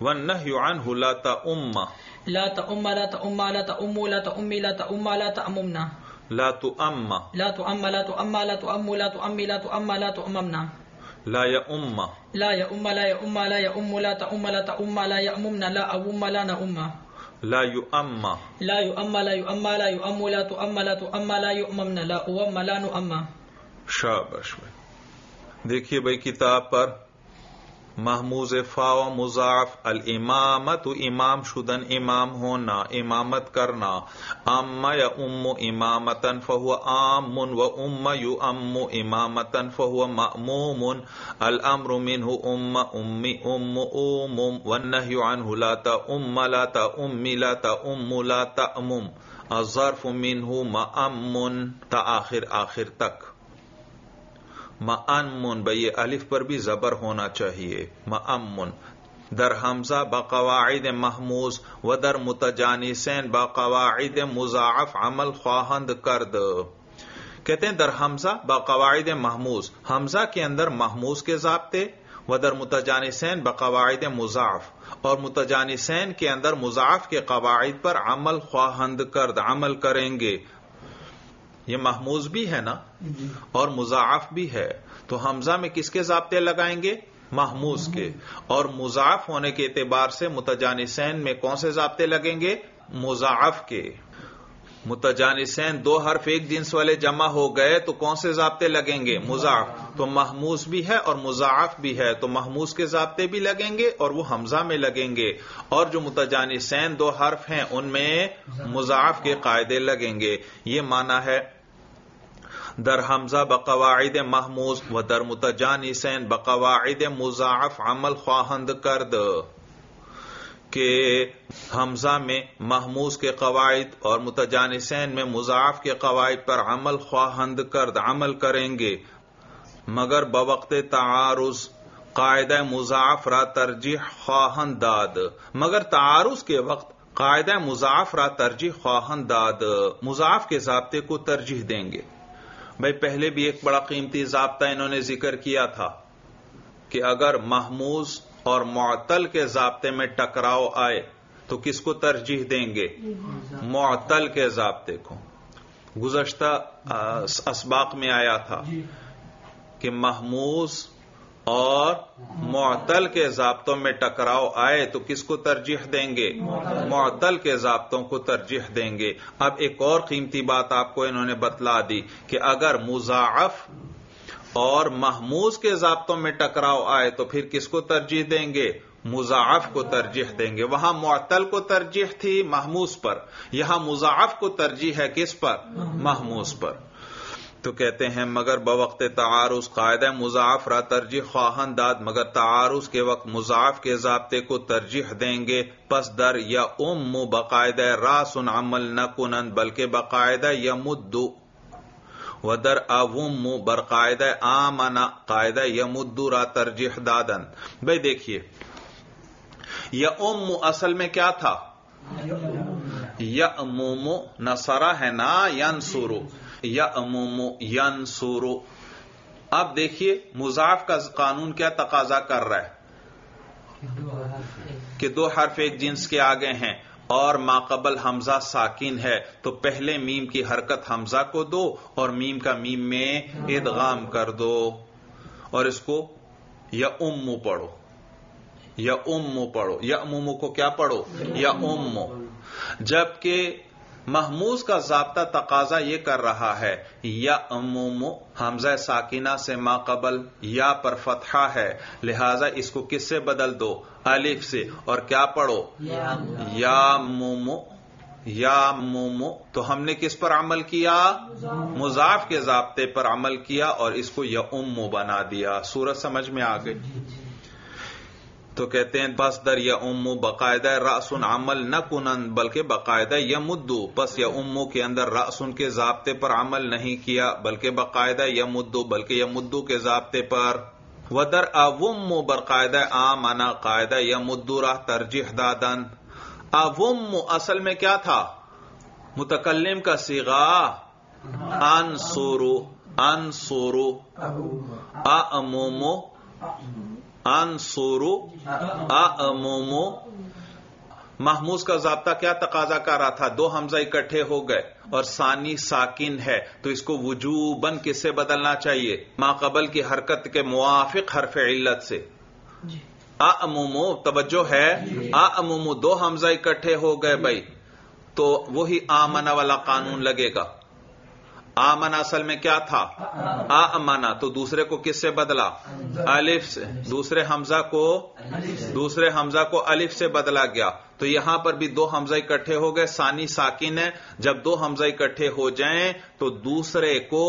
والنہی عنہ لا تا اما، لا تا اما، لا تا اما، لا تا امو، لا تا امی، لا تا اما، لا تا امنا، لا تو اما، لا تو اما، لا تو اما، لا تو امو، لا تو امی، لا تو اما، لا تو امنا۔ لا یا اما، لا یا اما، لا یا اما، لا یا امو، لا تا اما، لا تا اما، لا یا امنا، لا اوما، لنا اما۔ لا يؤمّ، لا يؤمّ، لا يؤمّ، لا يؤمّ، لا تؤمّ، لا تؤمّ، لا يؤمّن، لا أومّ، لا نؤمّ۔ شاباش بھائی۔ دیکھیے بھائی کتاب پر محموز فا و مضاعف، الامامت امام شدن، امام ہونا، امامت کرنا، اما یا ام امامتن فہو عام و ام یو ام امامتن فہو مأموم، الامر منہ ام امی ام اوم، والنہی عنہ لا تا ام، لا تا امی، لا تا ام، لا تأمم، الظرف منہ مأمن، تا آخر آخر تک۔ مأمن بھئی یہ الف پر بھی زبر ہونا چاہیے، مأمن در حمزہ بقواعد محموز و در متجانسین بقواعد مضاعف عمل خواہند کرد۔ کہتے ہیں در حمزہ بقواعد محموز، حمزہ کے اندر محموز کے ضابطے، و در متجانسین بقواعد مضاعف، اور متجانسین کے اندر مضاعف کے قواعد پر عمل خواہند کرد، عمل کریں گے۔ یہ محموز بھی ہے نا اور مضاعف بھی ہے، تو حمزہ میں کس کے ضابطے لگائیں گے؟ محموز کے، اور مضاعف ہونے کے اعتبار سے متجانسین میں کون سے ضابطے لگیں گے؟ مضاعف کے۔ متجانسین دو حرف ایک جنس والے جمع ہو گئے تو کون سے ضابطے لگیں گے؟ مضاعف، تو محموز بھی ہے اور مضاعف بھی ہے، تو محموز کے ضابطے بھی لگیں گے اور وہ حمزہ میں لگیں گے، اور جو متجانسین دو حرف ہیں ان میں مضاعف کے قاعدے لگیں گے۔ یہ معنی ہے در حمزہ بقواعد محموز و در متجانسین بقواعد مضاعف عمل خواہند کرد، کہ حمزہ میں محموز کے قواعد اور متجانسین میں مضاعف کے قواعد پر عمل خواہند کرد، عمل کریں گے، مگر بوقت تعارض، قاعدہ مضاعف را ترجیح خواہن داد، مگر تعارض کے وقت قاعدہ مضاعف را ترجیح خواہن داد مضاعف کے ضابطے کو ترجیح دیں گے۔ بھائی پہلے بھی ایک بڑا قیمتی ضابطہ انہوں نے ذکر کیا تھا کہ اگر محموز اور معطل کے ضابطے میں ٹکراؤ آئے تو کس کو ترجیح دیں گے؟ معطل کے ضابطے کو۔ گزشتہ اسباق میں آیا تھا کہ محموز اور معطل کے ضابطوں میں ٹکراؤ آئے تو کس کو ترجیح دیں گے؟ معطل کے ضابطوں کو ترجیح دیں گے۔ اب ایک اور قیمتی بات آپ کو انہوں نے بتلا دی کہ اگر مضاعف اور محموز کے ضابطوں میں ٹکراؤ آئے تو پھر کس کو ترجیح دیں گے؟ مضاعف کو ترجیح دیں گے۔ وہاں معطل کو ترجیح تھی محموز پر، یہاں مضاعف کو ترجیح ہے کس پر؟ محموز پر۔ تو کہتے ہیں مگر بوقت تعارض قاعدہ مضاعف را ترجیح خواہن داد، مگر تعارض کے وقت مضاعف کے ضابطے کو ترجیح دیں گے۔ پس در یا بقاعدہ راسن عمل نہ کنن بلکہ بقاعدہ یمد، و در اوم برقاعدہ آمنا قاعدہ یمد را ترجیح دادن۔ بھائی دیکھیے یا اصل میں کیا تھا؟ یعموم، نصرہ ہے نا، ینصرو، یعموم ینصرو۔ اب دیکھیے مضاف کا قانون کیا تقاضا کر رہا ہے کہ دو حرف ایک جنس کے آگے ہیں اور ماقبل حمزہ ساکن ہے، تو پہلے میم کی حرکت حمزہ کو دو اور میم کا میم میں ادغام کر دو اور اس کو یعمو پڑھو، یعمو پڑھو، یعمو کو کیا پڑھو؟ یعمو۔ جبکہ محموز کا ضابطہ تقاضا یہ کر رہا ہے یعموم، حمزہ ساکینہ سے ماقبل یا پر فتحہ ہے، لہذا اس کو کس سے بدل دو؟ الف سے، اور کیا پڑھو؟ یعموم، یعموم۔ تو ہم نے کس پر عمل کیا؟ مضاف کے ضابطے پر عمل کیا اور اس کو یعمو بنا دیا۔ صورت سمجھ میں آ گئی؟ تو کہتے ہیں پس در یعم بقاعدہ راسن عمل نہ کنن بلکہ بقاعدہ یمدو، پس یعم کے اندر راسن کے ضابطے پر عمل نہیں کیا بلکہ بقاعدہ یمدو، بلکہ یمدو کے ضابطے پر۔ و در اوم برقاعدہ آمنا قاعدہ یمدو راہ ترجیح دادن۔ اوم اصل میں کیا تھا؟ متکلم کا صیغہ انصرو، انصرو، اعمومو، انصرو، اعمومو۔ محموز کا ضابطہ کیا تقاضا کر رہا تھا؟ دو حمزہ اکٹھے ہو گئے اور ثانی ساکن ہے، تو اس کو وجوباً کس سے بدلنا چاہیے؟ ماقبل کی حرکت کے موافق حرف علت سے۔ اعمومو، توجہ ہے، اعمومو، دو حمزہ اکٹھے ہو گئے بھائی، تو وہی آمنا والا قانون لگے گا۔ آمنا اصل میں کیا تھا؟ آمنا، تو دوسرے کو کس سے بدلا؟ الف سے، دوسرے حمزہ کو الف سے بدلا گیا۔ تو یہاں پر بھی دو حمزہ اکٹھے ہو گئے، ثانی ساکن ہے، جب دو حمزہ اکٹھے ہو جائیں تو دوسرے کو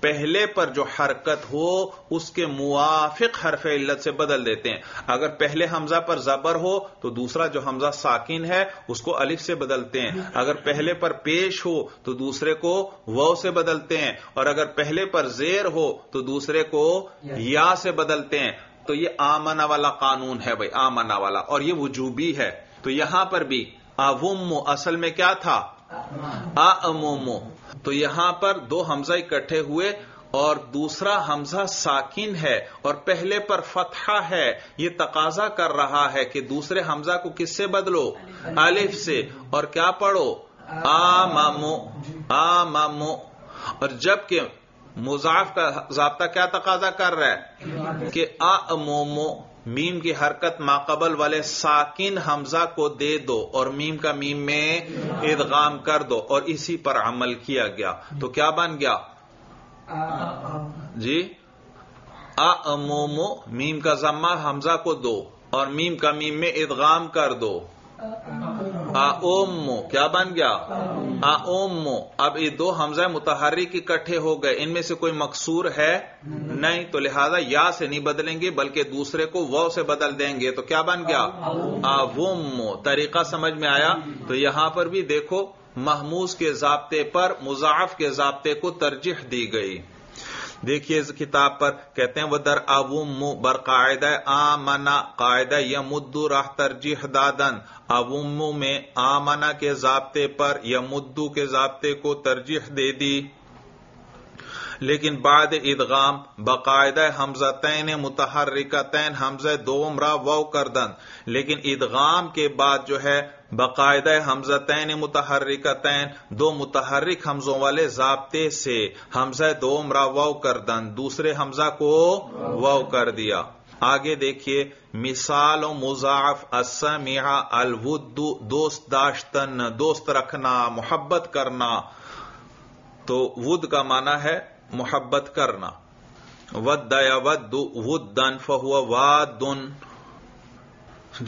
پہلے پر جو حرکت ہو اس کے موافق حرف علت سے بدل دیتے ہیں۔ اگر پہلے حمزہ پر زبر ہو تو دوسرا جو حمزہ ساکن ہے اس کو الف سے بدلتے ہیں، اگر پہلے پر پیش ہو تو دوسرے کو واو سے بدلتے ہیں، اور اگر پہلے پر زیر ہو تو دوسرے کو یا سے بدلتے ہیں۔ تو یہ آمنا والا قانون ہے بھائی، آمنا والا، اور یہ وجوبی ہے۔ تو یہاں پر بھی اوم اصل میں کیا تھا؟ اعمومو، تو یہاں پر دو حمزہ اکٹھے ہوئے اور دوسرا حمزہ ساکن ہے اور پہلے پر فتحہ ہے، یہ تقاضا کر رہا ہے کہ دوسرے حمزہ کو کس سے بدلو؟ الف سے، اور کیا پڑھو؟ آمامو، آمامو۔ اور جبکہ مضاف کا ضابطہ کیا تقاضا کر رہا ہے کہ اعمومو، میم کی حرکت ماقبل والے ساکن حمزہ کو دے دو اور میم کا میم میں ادغام کر دو، اور اسی پر عمل کیا گیا تو کیا بن گیا؟ جی، اعمومو، میم کا ضمہ حمزہ کو دو اور میم کا میم میں ادغام کر دو، اعمو، کیا بن گیا؟ اعمو۔ اب یہ دو حمزہ متحرک اکٹھے ہو گئے، ان میں سے کوئی مقصور ہے نہیں، تو لہذا یا سے نہیں بدلیں گے بلکہ دوسرے کو واو سے بدل دیں گے، تو کیا بن گیا؟ اعمو۔ طریقہ سمجھ میں آیا؟ تو یہاں پر بھی دیکھو محموز کے ضابطے پر مضاعف کے ضابطے کو ترجیح دی گئی۔ دیکھیے اس کتاب پر کہتے ہیں وہ در اوم برقاعدہ آمنا قاعدہ یمد راہ ترجیح دادن، اوم میں آمنا کے ضابطے پر یمدو کے ضابطے کو ترجیح دے دی، لیکن بعد ادغام باقاعدہ حمزتین متحرکتین حمزہ دوم را وو کردن، لیکن ادغام کے بعد جو ہے باقاعدہ حمزتین متحرکتین دو متحرک حمزوں والے ضابطے سے حمزہ دوم را وو کردن، دوسرے حمزہ کو وو کر دیا۔ آگے دیکھیے مثال و مضاعف السمیع الود دوست داشتن، دوست رکھنا، محبت کرنا، تو ود کا معنی ہے محبت کرنا، ود یا ود ودن فہو وادن۔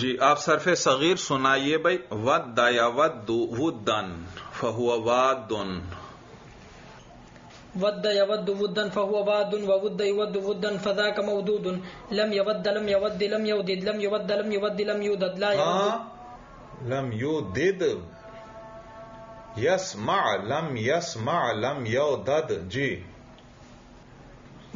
جی آپ صرف صغیر سنائیے بھائی، ود یا ود ودن فہو وادن، ود يود ودا فهو واد، وود يود ودا فذاك مودود، لم يود لم يود لم يودد لم يود لم يود لم يودد لا يود لم يودد يسمع لم يودد۔ جی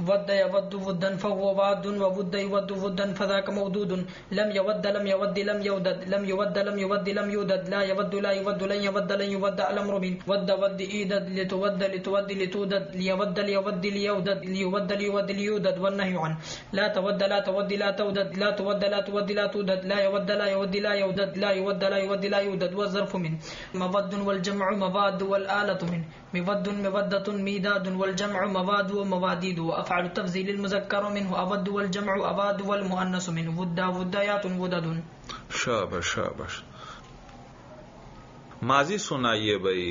ود يود ودا فهو واد، وود يود ودا فذاك مودود، لم يود لم يود لم يودد لم يود لم يود لم يودد لا يود لا يود لن يود لن يود الامر من ود ود ايدد لتود لتود لتودد ليود ليود ليودد ليود ليود ليودد، والنهي عن لا تود لا تود لا تودد لا تود لا تود لا تودد لا يود لا يود لا يودد لا يود لا يود لا يودد، والظرف من مود والجمع مواد والآلة من مود مودة ميداد والجمع مواد ومواديد، وأفعل التفضيل المذكر منه أود والجمع أباد والمؤنث منه ودا وديات ودد۔ شاباش شاباش، ماضی سنائیے بھائی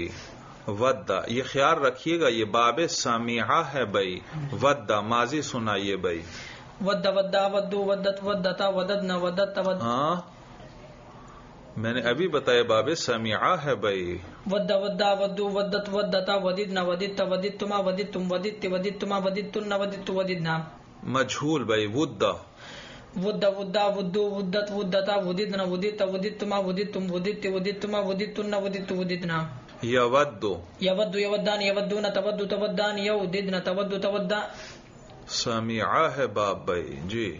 ودا، یہ خیال رکھیے گا یہ باب سمیعہ ہے بھائی، ودا ماضی سنائیے بھائی، ودا ودا ودو ودت ودتا وددنا ودت ود، ہاں میں نے ابھی بتایا باب سمیعہ ہے بھائی، ودا ودا ودو ودت ودتا وددنا ودت ودتما ودتم ودت ودتما ودتن ودت وددنا، مجھول بھائی ودا ودا ودا ودو ودت ودتا وددنا ودت ودتما ودتم ودت ودتما ودتن ودت وددنا، یود یود یودان یودون تود تودان یوددنا تود تودا، سمیعہ ہے باب بھائی۔ جی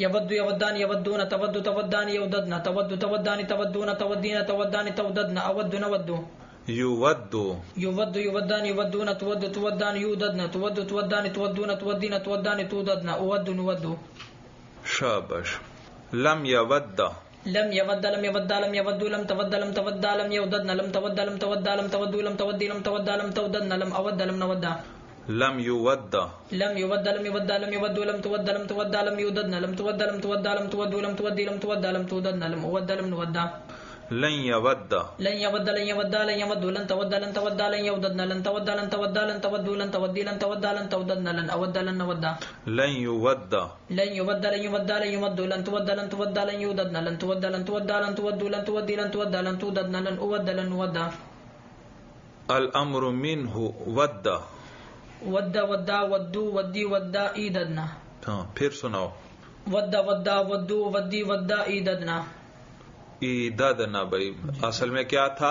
يود يودان يودون تود تودان يوددن تود تودان تودون تودين تودان توددن اود نود، يود يود يودان يودون تود تودان يوددن تود تودان تودون تودين تودان توددن اود نود۔ شاباش، لم يود لم يود لم يود لم يود لم تود لم تود لم يوددن لم تود لم تود لم تود لم تود لم تود لم توددن لم اود لم نود، لم يود لم يود لم يود لم يود لم تود لم تود لم يوددن لم تود لم تود لم تود لم تود لم تود لم توددن لم اود لم نود، لن يود لن يود لن يود لن يود لن تود لن تود لن يوددن لن تود لن تود لن تود لن تود لن تود لن توددن لن اود لن نود، لن يود لن يود لن يود لن يود لن تود لن تود لن يوددن لن تود لن تود لن تود لن تود لن تود لن توددن لن اود لن نود، الامر منه ود ودا ودا ودو ودی ودا ایددنا، ہاں پھر سناؤ، ودا ودا ودو ودی ودا ایددنا ایددنا، بھائی اصل میں کیا تھا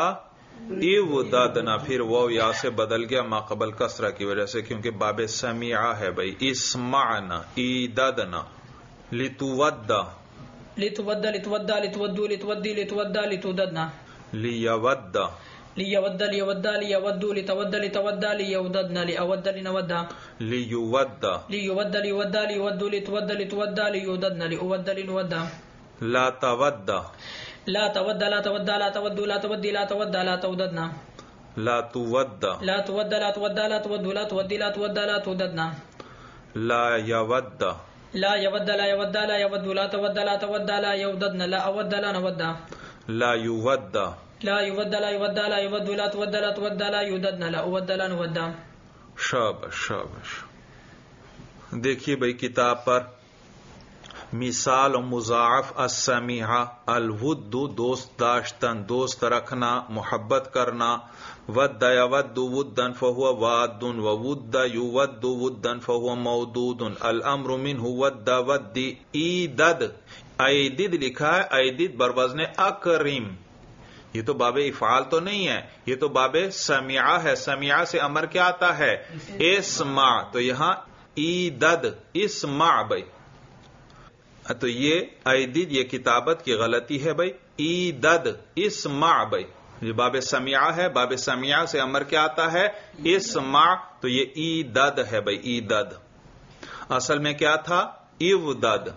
ایوددنا، پھر واو یا سے بدل گیا ماقبل کسرہ کی وجہ سے کیونکہ باب سمیعہ ہے بھائی، اسمعنا ایددنا، لتودا لتودا لتودا لتودو لتودی لتودا لتوددنا، لیودا ليود ليود ليود لتود لتود ليوددن لأود لنود، ليود ليود ليود ليود لتود لتود ليوددن لأود لنود، لا تود لا تود لا تود لا تود لا تود لا تود لا توددن، لا تود لا تود لا تود لا تود لا تود لا تود لا توددن، لا يود لا يود لا يود لا يود لا تود لا تود لا يوددن لأود لنود، لا يود لا يود لا يود لا يود لا تود لا تود لا يوددن لا اود لا نود۔ شاباش شاباش، دیکھیے بھائی کتاب پر مثال و مضاعف السمیعہ الود دوست داشتن، دوست رکھنا، محبت کرنا، ود یود ودن فهو واد، وود یود ودن فهو مودود، الامر منه ود ود ایدد، ایدد لکھا ہے ایدد بر وزن اکرم، یہ تو باب افعال تو نہیں ہے، یہ تو باب سمعہ ہے، سمعہ سے امر کیا آتا ہے؟ اسمع، تو یہاں ایدد اسمع بھائی، تو یہ ایدد یہ کتابت کی غلطی ہے بھائی، ایدد اسمع بھائی، یہ باب سمعہ ہے، باب سمعہ سے امر کیا آتا ہے؟ اسمع، تو یہ ایدد ہے بھائی، ایدد اصل میں کیا تھا؟ ایودد،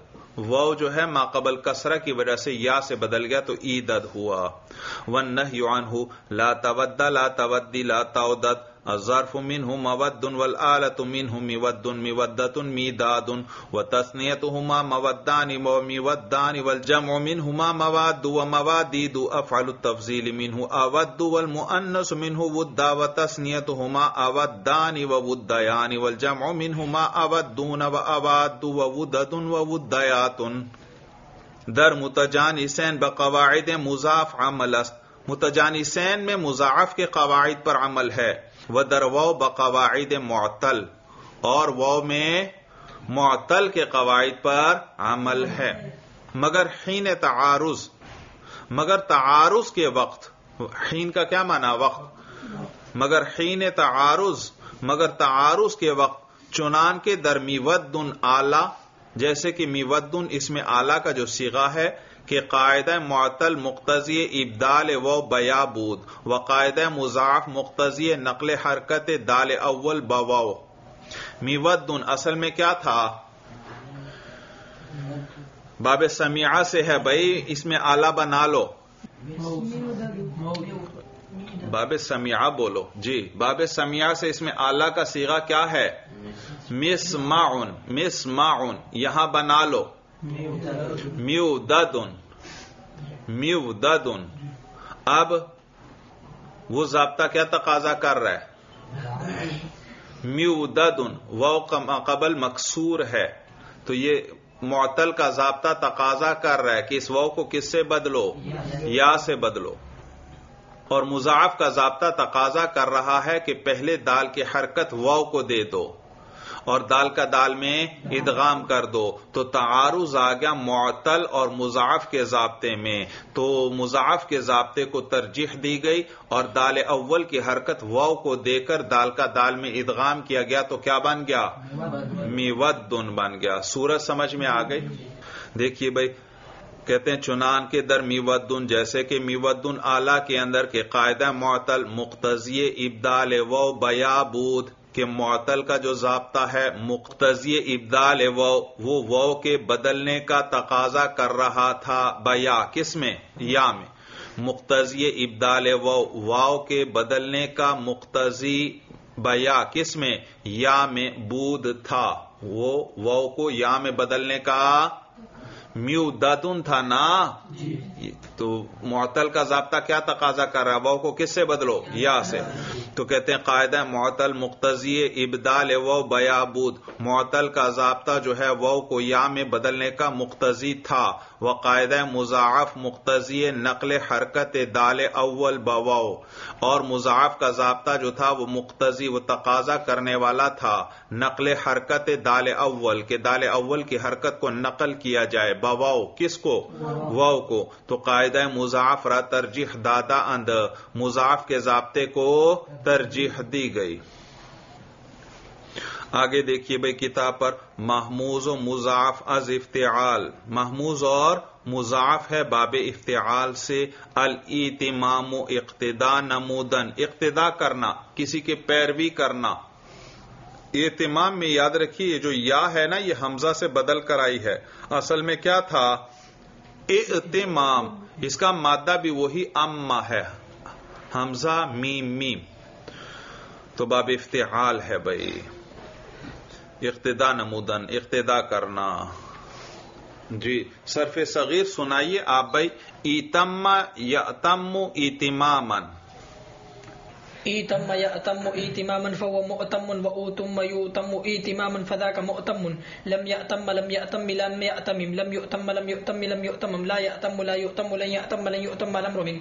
واو جو ہے ما قبل کسرہ کی وجہ سے یا سے بدل گیا تو ایدد ہوا۔ والنہی عنہ لا تود لا تودی لا تودد الظرف منہ مود والآلۃ منہ مود مودۃ میداد وتثنیتہما مودان ومودان والجمع منہما مواد وموادید افعل التفضیل منہ اود والمؤنث منہ ودا وتثنیتہما اودان وودیان والجمع منہما اودون واواد وودد وودیات در متجانسین بقواعد مضاف عمل است، متجانسین میں مضاعف کے قواعد پر عمل ہے، و در واو بقواعد معطل، اور واو میں معطل کے قواعد پر عمل ہے، مگر حین تعارض، مگر تعارض کے وقت، حین کا کیا معنی؟ وقت، مگر حین تعارض، مگر تعارض کے وقت چنان کے در میودن آلہ، جیسے کہ میودن اس میں آلہ کا جو صیغہ ہے کہ قاعدہ معطل مقتضی ابدال و بیا بود، و قاعدہ مضاعف مقتضی نقل حرکت دال اول بواو، میودن اصل میں کیا تھا؟ باب سمیعہ سے ہے بھائی، اس میں آلہ بنا لو، باب سمیعہ بولو جی، باب سمیعہ سے اس میں آلہ کا صیغہ کیا ہے؟ مسمعن، مسمعن یہا بنا لو میوددن، میوددن، اب وہ ضابطہ کیا تقاضا کر رہا ہے؟ میوددن، واو قبل مکسور ہے، تو یہ معطل کا ضابطہ تقاضا کر رہا ہے کہ اس واو کو کس سے بدلو؟ یا سے بدلو، اور مضاعف کا ضابطہ تقاضا کر رہا ہے کہ پہلے دال کی حرکت واو کو دے دو اور دال کا دال میں ادغام کر دو، تو تعارض آ گیا معطل اور مضاعف کے ضابطے میں، تو مضاعف کے ضابطے کو ترجیح دی گئی اور دال اول کی حرکت واو کو دے کر دال کا دال میں ادغام کیا گیا، تو کیا بن گیا؟ میودن بن گیا۔ صورت سمجھ میں آ گئی؟ دیکھیے بھائی، کہتے ہیں چنان کے در میودن، جیسے کہ میودن آلہ کے اندر کے قاعدہ معطل مقتضی ابدال واو بیا بود، کہ معطل کا جو ضابطہ ہے مقتضی ابدال واو، وہ واو کے بدلنے کا تقاضا کر رہا تھا بیا، کس میں؟ یا میں، مقتضی ابدال واو، واو کے بدلنے کا مقتضی بیا کس میں؟ یا میں بود تھا، وہ واو کو یا میں بدلنے کا میوددن تھا نا جی، تو معطل کا ضابطہ کیا تقاضا کر رہا؟ واو کو کس سے بدلو؟ یا سے، تو کہتے ہیں قاعدہ معطل مقتضی ابدال واو بیا بود، معطل کا ضابطہ جو ہے واو کو یا میں بدلنے کا مقتضی تھا، و قاعدہ مضاعف مقتضی نقل حرکت دال اول بواو، اور مضاعف کا ضابطہ جو تھا وہ مقتضی و تقاضا کرنے والا تھا نقل حرکت دال اول، کہ دال اول کی حرکت کو نقل کیا جائے بواو، کس کو؟ واو کو، تو قاعدہ مضاعف را ترجیح دادا اند، مضاعف کے ضابطے کو ترجیح دی گئی۔ آگے دیکھیے بھائی کتاب پر، محموز و مضاعف از افتعال، محموز اور مضاعف ہے باب افتعال سے، الاتمام اقتدا نمودن، اقتدا کرنا، کسی کے پیروی کرنا، اہتمام میں یاد رکھیے جو یا ہے نا یہ حمزہ سے بدل کر آئی ہے، اصل میں کیا تھا؟ اہتمام، اس کا مادہ بھی وہی اما ہے، حمزہ میم میم، تو باب افتعال ہے بھائی، اقتدا نمودن اقتدا کرنا جی۔ صرف صغیر سنائیے آپ بھائی، ایتم یاتم ایتمامن، ایتم یاتم ایتمامن فهو مؤتم، و اوتم یؤتم ایتمامن فذاک مؤتم، لم یاتم لم یاتم لم یاتم، لم یؤتم لم یؤتم لم یؤتم، لا یاتم لا یؤتم، لن یاتم لن یؤتم، الامر من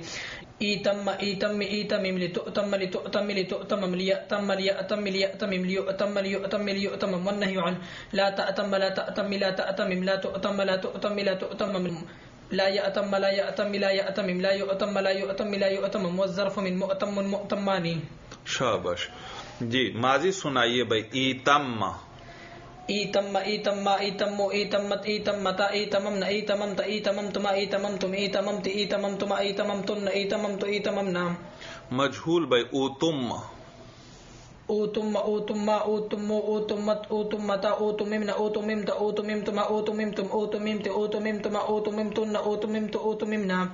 ایتم ایتم ایتم لتؤتم لتؤتم لتؤتم، لیأتم لیأتم لیأتم، لیؤتم لیؤتم لیؤتم، والنهی عن لا تأتم لا تأتم لا تأتم، لا تؤتم لا تؤتم لا تؤتم، لا يأتم لا يأتم لا يأتم لا يؤتم لا يؤتم لا يؤتم والظرف من مؤتم مؤتماني. شاباش جی. ماضی سنائیے بھائی. ایتم ایتم ایتم ایتم ایتم ایتم متا ایتمم ایتمم ایتمم تما ایتمم تم ایتمم تی ایتمم تما ایتمم تن ایتمم تو ایتمم نام مجهول بھائی. اوتم اوتم اوتم اوتم اوتمت اوتمتا اوتممنا اوتممت اوتممتما اوتممتم اوتممت اوتممتما اوتممتن اوتممت اوتممنا.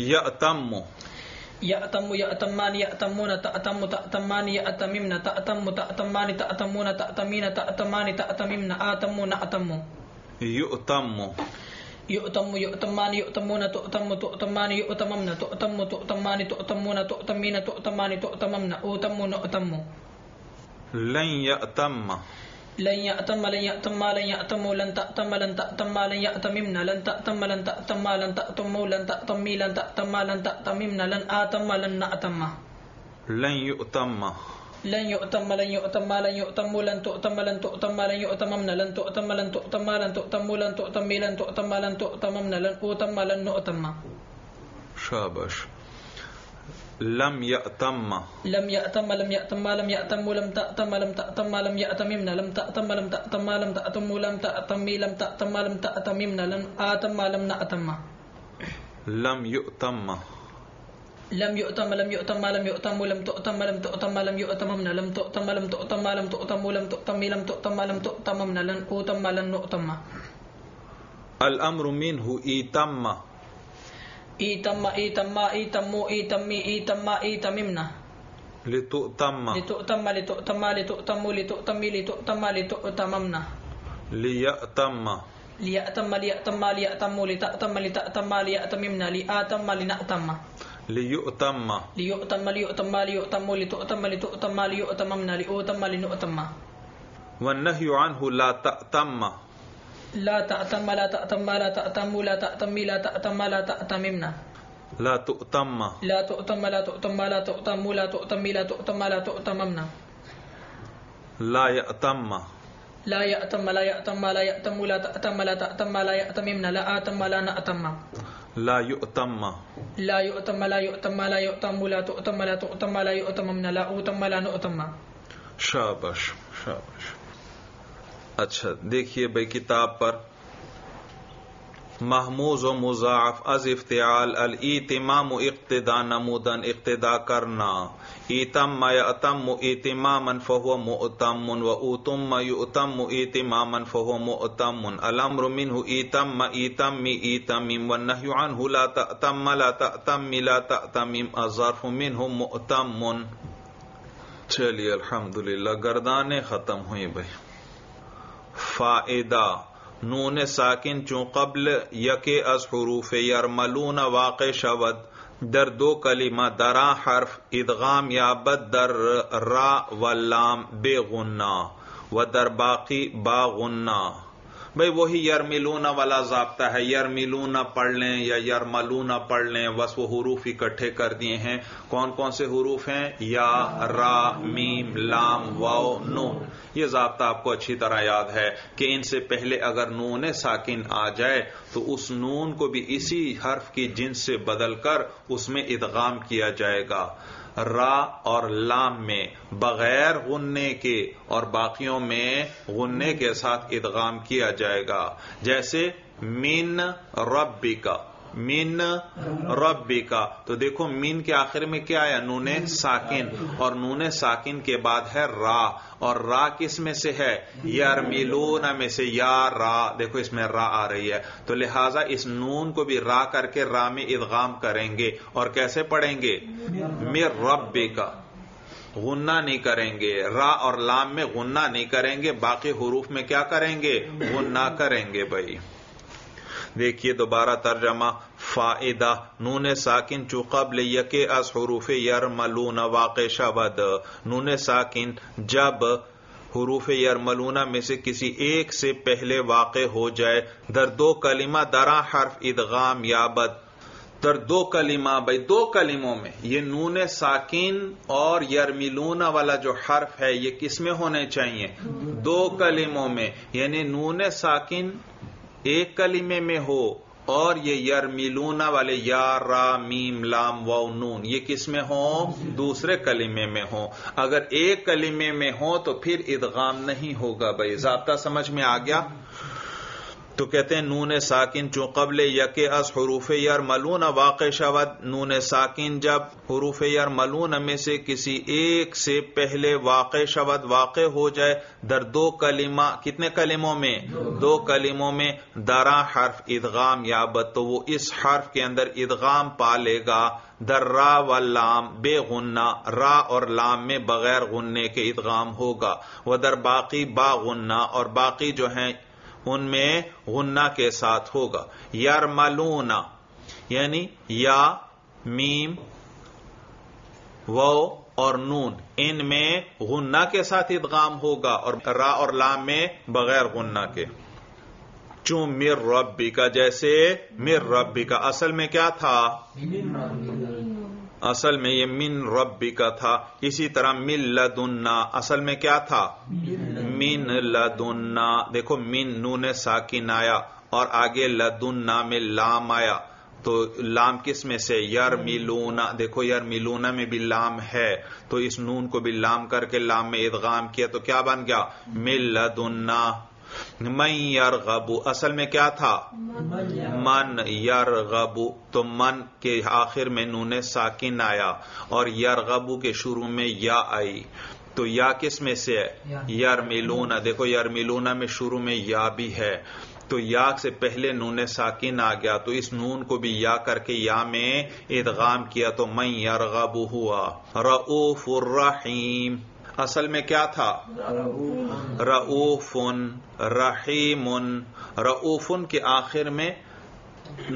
یأتم يأتم يأتمان يأتمون تأتم تأتمان يأتممن تأتم تأتمان تأتمون تأتمين تأتمان تأتممن آتمون أتم. يؤتم يؤتم يؤتمان يؤتمون تؤتم تؤتمان يؤتممن تؤتم تؤتمان تؤتمون تؤتمين تؤتمان تؤتممن أوتم نؤتم. لن يأتم لن يأتم لن يأتم لن يأتم لن تأتم لن تأتم لن يأتممن لن تأتم لن تأتم لن تأتم لن تأتم لن تأتم لن تأتممن لن آتم لن نأتم. لن يؤتم لن يؤتم لن يؤتم لن يؤتم لن تؤتم لن تؤتم لن يؤتممن لن تؤتم لن تؤتم لن تؤتم لن تؤتم لن تؤتم لن تؤتممن لن أوتم لن نؤتم. شاباش. لم يأتم لم يأتم لم يأتم لم يأتم لم تأتم لم تأتم لم يأتممن لم تأتم لم تأتم لم تأتم لم تأتم لم تأتم لم تأتممن لم آتم لم نأتم. لم يؤتم لم يؤتم لم يؤتم لم يؤتم لم تؤتم لم تؤتم لم يؤتممن لم تؤتم لم تؤتم لم تؤتم لم تؤتم لم تؤتم لم تؤتممن لن أوتم لن نؤتم. الأمر منه إيتم ایتم ایتم ایتم ایتم ایتم ایتممنا لتؤتم لتؤتم لتؤتم لتؤتم لتؤتم لتؤتم لتؤتممنا ليأتم ليأتم ليأتم ليأتم لتأتم لتأتم ليأتممنا لآتم لنأتم ليؤتم ليؤتم ليؤتم ليؤتم لتؤتم لتؤتم ليؤتممنا لأوتم لنؤتم. والنهي عنه لا تأتم لا تأتم لا تأتم لا تأتم لا تأتم لا تأتم لا تأتممنا لا تؤتم لا تؤتم لا تؤتم لا تؤتم لا تؤتم لا تؤتم لا تؤتممنا لا يأتم لا يأتم لا يأتم لا يأتم لا تأتم لا تأتم لا يأتممنا لا آتم لا نأتم. لا يؤتم لا يؤتم لا يؤتم لا يؤتم لا تؤتم لا تؤتم لا يؤتممنا لا أوتم لا نؤتم. شاباش شاباش. اچھا دیکھیے بھائی کتاب پر محموز و مضاعف از افتعال الاتمام اقتدا نمودن اقتدا کرنا. ایتم یأتم ایتماما فهو مؤتم و اوتم یؤتم ایتماما فهو مؤتم. الامر منه ایتم ایتم ایتمم والنهی عنه لا تأتم لا تأتم لا تأتمم الظرف منه مؤتم. چلیے الحمدللہ گردانیں ختم ہوئیں بھائی. فائدہ نون ساکن چون قبل یکے از حروف یرملون واقع شود در دو کلمہ درا حرف ادغام یابد در را و لام بے غنّا و در باقی با غنّا. بھائی وہی یرملون والا ضابطہ ہے. یرملون پڑھ لیں یا یرملون پڑھ لیں، بس وہ حروف اکٹھے کر دیے ہیں. کون کون سے حروف ہیں؟ یا را میم لام واو نون. یہ ضابطہ آپ کو اچھی طرح یاد ہے کہ ان سے پہلے اگر نون ساکن آ جائے تو اس نون کو بھی اسی حرف کی جنس سے بدل کر اس میں ادغام کیا جائے گا. را اور لام میں بغیر غنّے کے اور باقیوں میں غنّے کے ساتھ ادغام کیا جائے گا. جیسے من ربک من ربک، تو دیکھو من کے آخر میں کیا آیا؟ نون ساکن، اور نون ساکن کے بعد ہے را، اور را کس میں سے ہے؟ یرملون میں سے. یا را، دیکھو اس میں را آ رہی ہے، تو لہٰذا اس نون کو بھی را کر کے را میں ادغام کریں گے. اور کیسے پڑھیں گے؟ من ربک. غنہ نہیں کریں گے، را اور لام میں غنہ نہیں کریں گے، باقی حروف میں کیا کریں گے؟ غنہ کریں گے. بھائی دیکھیے دوبارہ ترجمہ. فائدہ نون ساکن چو قبل یکے از حروف یرملون واقع شود. نون ساکن جب حروف یرملون میں سے کسی ایک سے پہلے واقع ہو جائے در دو کلمہ درا حرف ادغام یابد. در دو کلمہ بھائی، دو کلموں میں یہ نون ساکن اور یرملون والا جو حرف ہے یہ کس میں ہونے چاہیے؟ دو کلموں میں. یعنی نون ساکن ایک کلمے میں ہو اور یہ یرمیلونا والے یا را میم لام واو نون یہ کس میں ہوں؟ دوسرے کلمے میں ہوں. اگر ایک کلمے میں ہوں تو پھر ادغام نہیں ہوگا. بھائی ضابطہ سمجھ میں آ گیا؟ تو کہتے ہیں نون ساکن چون قبل یک از حروف یرملون واقع شود، نون ساکن جب حروف یرملون میں سے کسی ایک سے پہلے واقع شود، واقع ہو جائے در دو کلمہ، کتنے کلموں میں؟ دو کلموں میں. درا حرف ادغام یابت تو وہ اس حرف کے اندر ادغام پا لے گا. در را و لام بے غنہ، را اور لام میں بغیر غننے کے ادغام ہوگا. و در باقی با غنہ، اور باقی جو ہیں ان میں غنہ کے ساتھ ہوگا. یرملون یعنی یا میم واو اور نون، ان میں غنہ کے ساتھ ادغام ہوگا اور را اور لام میں بغیر غنہ کے. چون مر ربی کا، جیسے مر ربی کا اصل میں کیا تھا؟ اصل میں یہ من ربی کا تھا. اسی طرح من لدنا اصل میں کیا تھا؟ من لدنا. دیکھو من نون ساکن آیا اور آگے لدنا میں لام آیا، تو لام کس میں سے؟ یرمیلونا. دیکھو یرمیلونا میں بھی لام ہے، تو اس نون کو بھی لام کر کے لام میں ادغام کیا تو کیا بن گیا؟ من لدنا. من یرغب اصل میں کیا تھا؟ من یرغب، تو من کے آخر میں نون ساکن آیا اور یرغب کے شروع میں یا آئی، تو یا کس میں سے ہے؟ یرمیلونا. دیکھو یرمیلونا میں شروع میں یا بھی ہے، تو یا سے پہلے نون ساکن آ گیا، تو اس نون کو بھی یا کر کے یا میں ادغام کیا تو من یرغب ہوا. رؤوف الرحیم اصل میں کیا تھا؟ رؤوف رحیم. رؤوفن کے آخر میں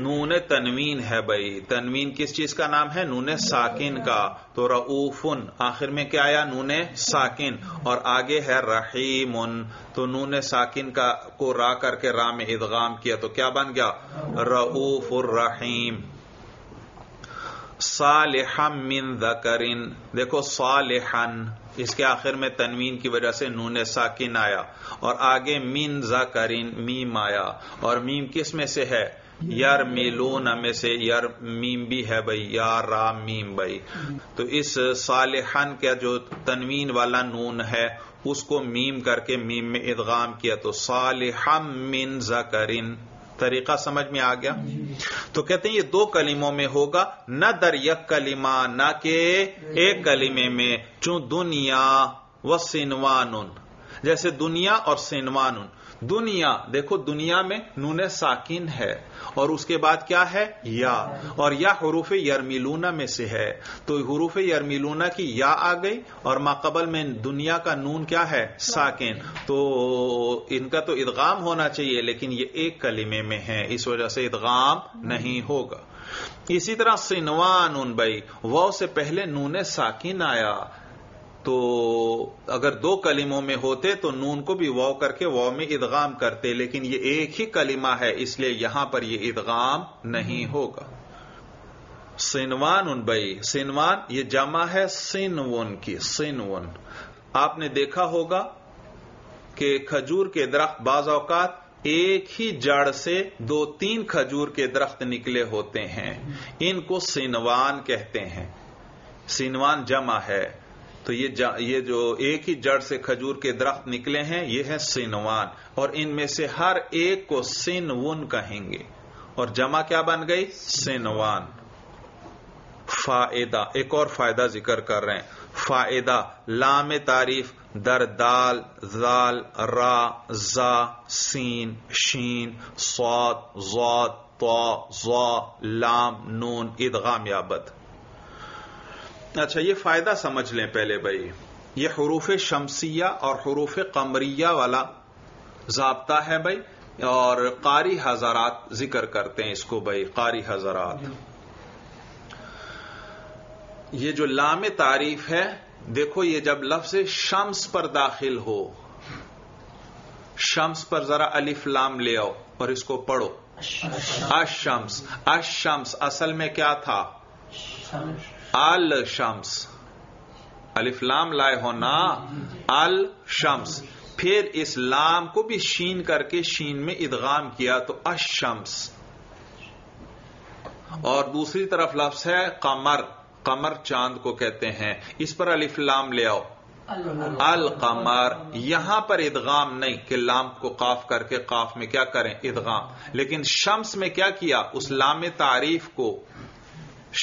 نون تنوین ہے. بھائی تنوین کس چیز کا نام ہے؟ نون ساکن کا. تو رؤوفن آخر میں کیا آیا؟ نون ساکن، اور آگے ہے رحیم، تو نون ساکن کا کو را کر کے را میں ادغام کیا تو کیا بن گیا؟ رؤوف الرحیم. صالحا من ذکر، دیکھو صالحا اس کے آخر میں تنوین کی وجہ سے نون ساکن آیا اور آگے من ذکرین میم آیا، اور میم کس میں سے ہے؟ یرمیلون میں سے یار میم بھی ہے بھائی، یا را میم. بھائی تو اس صالحن کا جو تنوین والا نون ہے اس کو میم کر کے میم میں ادغام کیا تو صالحا من ذکرین. طریقہ سمجھ میں آ گیا؟ تو کہتے ہیں یہ دو کلموں میں ہوگا، نہ در یک کلمہ، نہ کہ ایک کلمے میں. چون دنیا و سنوان، جیسے دنیا اور سنوان. دنیا دیکھو دنیا میں نون ساکن ہے اور اس کے بعد کیا ہے؟ یا، اور یا حروف یرمیلونا میں سے ہے، تو حروف یرمیلونا کی یا آ گئی اور ماقبل میں دنیا کا نون کیا ہے؟ ساکن، تو ان کا تو ادغام ہونا چاہیے لیکن یہ ایک کلمے میں ہے اس وجہ سے ادغام نہیں ہوگا. اسی طرح سنوان، بھائی واو سے پہلے نون ساکن آیا، تو اگر دو کلموں میں ہوتے تو نون کو بھی واو کر کے واو میں ادغام کرتے، لیکن یہ ایک ہی کلمہ ہے اس لیے یہاں پر یہ ادغام نہیں ہوگا. سنوان، بھائی سنوان یہ جمع ہے سنون کی. سنون آپ نے دیکھا ہوگا کہ کھجور کے درخت بعض اوقات ایک ہی جڑ سے دو تین کھجور کے درخت نکلے ہوتے ہیں، ان کو سنوان کہتے ہیں. سنوان جمع ہے، تو یہ جو ایک ہی جڑ سے کھجور کے درخت نکلے ہیں یہ ہے سنوان، اور ان میں سے ہر ایک کو سنون کہیں گے اور جمع کیا بن گئی؟ سنوان. فائدہ، ایک اور فائدہ ذکر کر رہے ہیں. فائدہ لام تعریف در دال زال را زا سین شین صاد ضاد طا ظا لام نون ادغام یابت. اچھا یہ فائدہ سمجھ لیں پہلے. بھائی یہ حروف شمسیہ اور حروف قمریہ والا ضابطہ ہے بھائی، اور قاری حضرات ذکر کرتے ہیں اس کو. بھائی قاری حضرات یہ جو لام تعریف ہے دیکھو، یہ جب لفظ شمس پر داخل ہو، شمس پر ذرا الف لام لے آؤ اور اس کو پڑھو. الشمس، الشمس اصل میں کیا تھا؟ الشمس، الف لام لائے ہونا الشمس، پھر اس لام کو بھی شین کر کے شین میں ادغام کیا تو الشمس. اور دوسری طرف لفظ ہے قمر، قمر چاند کو کہتے ہیں، اس پر الف لام لے آؤ، القمر، یہاں پر ادغام نہیں کہ لام کو قاف کر کے قاف میں کیا کریں ادغام، لیکن شمس میں کیا کیا، اس لام تعریف کو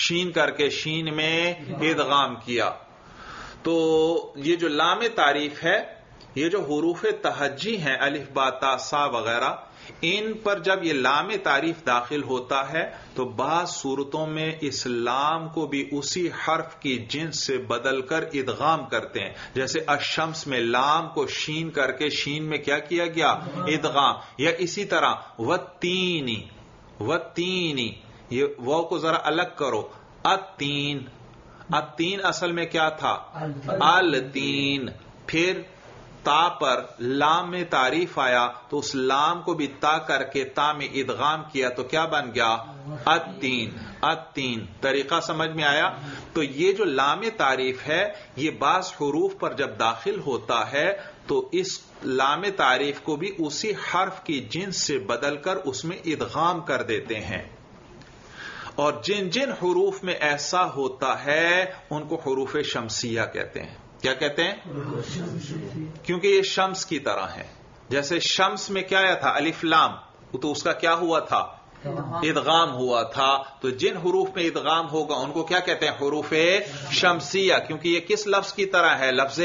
شین کر کے شین میں ادغام کیا، تو یہ جو لام تعریف ہے، یہ جو حروف تہجی ہیں الف با تا سا وغیرہ، ان پر جب یہ لام تعریف داخل ہوتا ہے تو بعض صورتوں میں اس لام کو بھی اسی حرف کی جنس سے بدل کر ادغام کرتے ہیں، جیسے الشمس میں لام کو شین کر کے شین میں کیا گیا ادغام، یا اسی طرح وتینی، وتینی، یہ واو کو ذرا الگ کرو، التین، التین اصل میں کیا تھا، التین، پھر تا پر لام میں تعریف آیا تو اس لام کو بھی تا کر کے تا میں ادغام کیا تو کیا بن گیا التین، التین، طریقہ سمجھ میں آیا؟ تو یہ جو لام تعریف ہے یہ بعض حروف پر جب داخل ہوتا ہے تو اس لام تعریف کو بھی اسی حرف کی جنس سے بدل کر اس میں ادغام کر دیتے ہیں، اور جن جن حروف میں ایسا ہوتا ہے ان کو حروف شمسیہ کہتے ہیں، کیا کہتے ہیں؟ کیونکہ یہ شمس کی طرح ہے، جیسے شمس میں کیا آیا تھا الف لام، تو اس کا کیا ہوا تھا، ادغام ہوا تھا، تو جن حروف میں ادغام ہوگا ان کو کیا کہتے ہیں، حروف شمسیہ، کیونکہ یہ کس لفظ کی طرح ہے، لفظ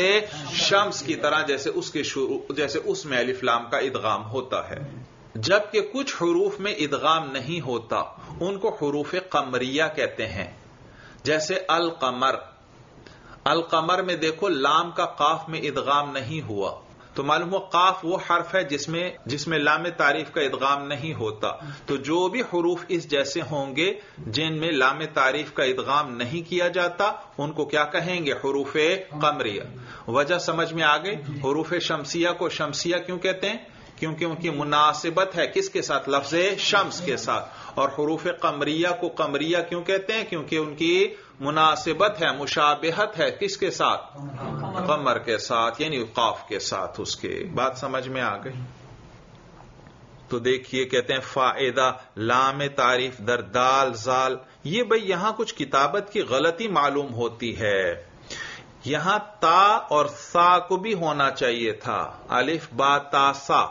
شمس کی طرح، جیسے اس کے شروع، جیسے اس میں الف لام کا ادغام ہوتا ہے، جبکہ کچھ حروف میں ادغام نہیں ہوتا ان کو حروف قمریہ کہتے ہیں، جیسے القمر، القمر میں دیکھو لام کا قاف میں ادغام نہیں ہوا، تو معلوم ہو قاف وہ حرف ہے جس میں لام تعریف کا ادغام نہیں ہوتا، تو جو بھی حروف اس جیسے ہوں گے جن میں لام تعریف کا ادغام نہیں کیا جاتا ان کو کیا کہیں گے، حروف قمریہ۔ وجہ سمجھ میں آ گئی؟ حروف شمسیہ کو شمسیہ کیوں کہتے ہیں؟ کیونکہ ان کی مناسبت ہے کس کے ساتھ، لفظ شمس کے ساتھ، اور حروف قمریہ کو قمریہ کیوں کہتے ہیں؟ کیونکہ ان کی مناسبت ہے، مشابہت ہے کس کے ساتھ، قمر کے ساتھ، یعنی قاف کے ساتھ اس کے۔ بات سمجھ میں آ گئی؟ تو دیکھیے کہتے ہیں فائدہ، لام تعریف در دال زال، یہ بھئی یہاں کچھ کتابت کی غلطی معلوم ہوتی ہے، یہاں تا اور سا کو بھی ہونا چاہیے تھا، الف با تا سا،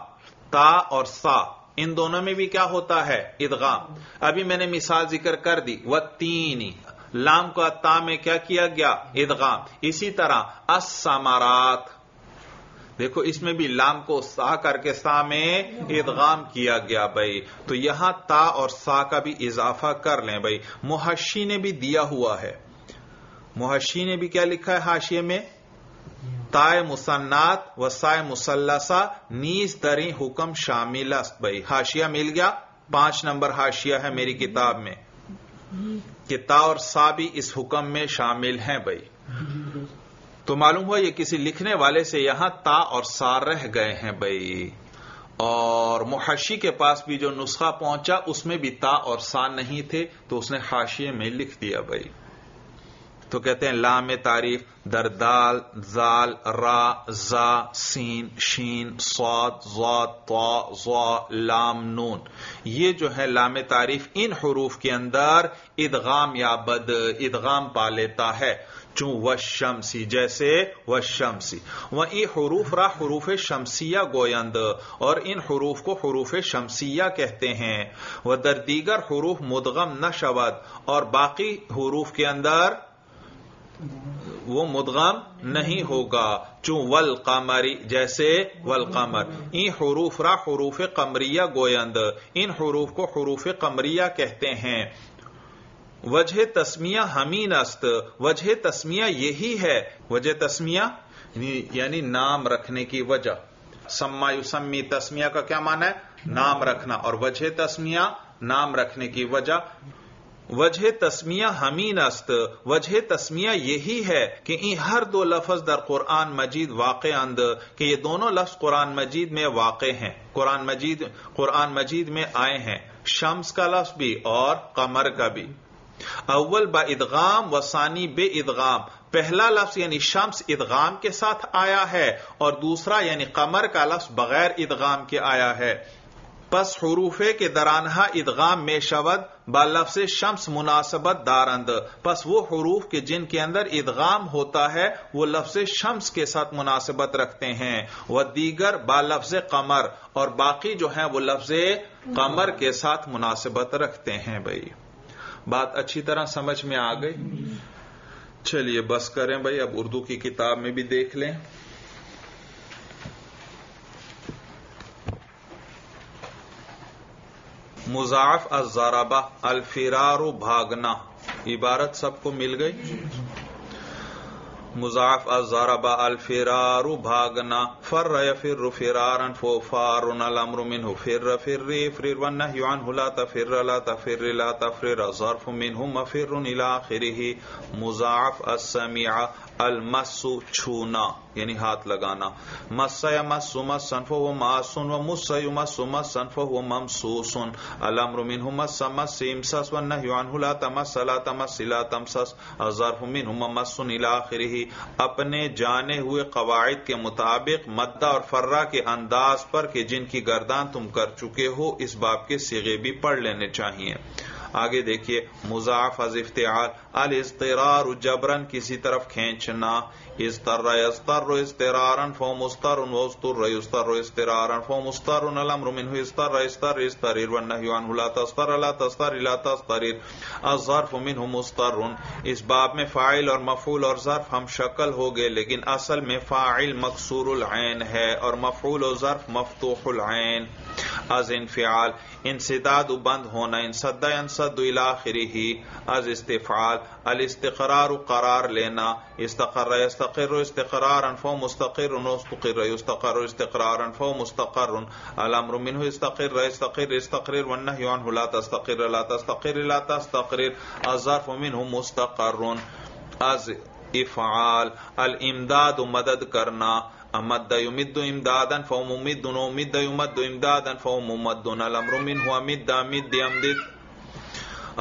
تا اور سا ان دونوں میں بھی کیا ہوتا ہے ادغام، ابھی میں نے مثال ذکر کر دی، وتینی، لام کا تا میں کیا کیا گیا ادغام، اسی طرح الثمرات، دیکھو اس میں بھی لام کو سا کر کے سا میں ادغام کیا گیا بھائی، تو یہاں تا اور سا کا بھی اضافہ کر لیں بھائی، محشی نے بھی دیا ہوا ہے، محشی نے بھی کیا لکھا ہے حاشیے میں، تائے مسنات و سائے مسلسہ نیز دریں حکم شامل است، بھائی حاشیہ مل گیا، 5 نمبر حاشیہ ہے میری کتاب میں کہ تا اور سا بھی اس حکم میں شامل ہیں بھائی، تو معلوم ہوا یہ کسی لکھنے والے سے یہاں تا اور سا رہ گئے ہیں بھائی، اور محشی کے پاس بھی جو نسخہ پہنچا اس میں بھی تا اور سا نہیں تھے تو اس نے حاشیے میں لکھ دیا بھائی۔ تو کہتے ہیں لام تعریف در دال زال را زا سین شین صاد ضاد طا ضا لام نون، یہ جو ہے لام تعریف ان حروف کے اندر ادغام یا بد ادغام پا لیتا ہے، چون والشمسی، جیسے والشمسی، وہی حروف را حروف شمسیہ گویند، اور ان حروف کو حروف شمسیہ کہتے ہیں، و در دیگر حروف مدغم نشود، اور باقی حروف کے اندر وہ مدغم نہیں ہوگا، چون والقمری، جیسے والقمر، ان حروف را حروف قمریہ گویند، ان حروف کو حروف قمریہ کہتے ہیں، وجہ تسمیہ ہمین است، وجہ تسمیہ یہی ہے، وجہ تسمیہ یعنی نام رکھنے کی وجہ، سما یسمی تسمیہ کا کیا معنی ہے، نام رکھنا، اور وجہ تسمیہ نام رکھنے کی وجہ، وجہ تسمیہ ہمین است، وجہ تسمیہ یہی ہے کہ ان ہر دو لفظ در قرآن مجید واقع اند، کہ یہ دونوں لفظ قرآن مجید میں واقع ہیں، قرآن مجید میں آئے ہیں، شمس کا لفظ بھی اور قمر کا بھی، اول با ادغام و ثانی بے ادغام، پہلا لفظ یعنی شمس ادغام کے ساتھ آیا ہے، اور دوسرا یعنی قمر کا لفظ بغیر ادغام کے آیا ہے، پس حروفے که در آنها ادغام می شود با لفظ شمس مناسبت دارند، پس وہ حروف کے جن کے اندر ادغام ہوتا ہے وہ لفظ شمس کے ساتھ مناسبت رکھتے ہیں، و دیگر با لفظ قمر، اور باقی جو ہیں وہ لفظ قمر کے ساتھ مناسبت رکھتے ہیں۔ بھائی بات اچھی طرح سمجھ میں آ گئی؟ چلیے بس کریں بھائی، اب اردو کی کتاب میں بھی دیکھ لیں۔ مضاعف الضربہ، الفرار بھاگنا، عبارت سب کو مل گئی؟ مضاعف الضربہ الفرار بھاگنا، فر یفر فرارا ففار الامر منه فر فر فر والنهي عنه لا تفر لا تفر لا تفر ظرف منه مفر الى اخره۔ مضاعف السمیع، المس چھونا یعنی ہاتھ لگانا، مس یمس مسن فهو ماس و مس یمس مسن فهو ممسوس، الامر منه مس مس امساس والنهي عنه لا تمس لا تمس لا تمسس ظرف منه مس الى اخره۔ اپنے جانے ہوئے قواعد کے مطابق مدہ اور فرہ کے انداز پر کہ جن کی گردان تم کر چکے ہو، اس باب کے صیغے بھی پڑھ لینے چاہیے۔ آگے دیکھیے مضاعف از افتعال، الاضطرار جبرن کسی طرف کھینچنا، اضطر یضطر اضطرارا فهو مضطر واضطر یضطر اضطرارا فهو مضطر الامر منه اضطر اضطر اضطرر والنهي عنه لا تضطر لا تضطر لا تضطرر الظرف منه مضطر۔ اس باب میں فاعل اور مفعول اور ظرف ہم شکل ہو گئے، لیکن اصل میں فاعل مکسور العین ہے اور مفعول و ظرف مفتوح العین۔ از انفعال، انسداد و بند ہونا، انسد انسد الی آخرہ۔ از استفعال، الاستقرار و قرار لینا، استقر یستقر استقرارا فهو مستقر واستقر یستقر استقرارا فهو مستقر، الامر منه استقر استقر استقرر والنهی عنه لا تستقر لا تستقر لا تستقرر الظرف منه مستقر۔ از افعال، الامداد و مدد کرنا، امد یمد امدادا فهو ممد ومد یمد امدادا فهو ممد، الامر منه امد امد امدد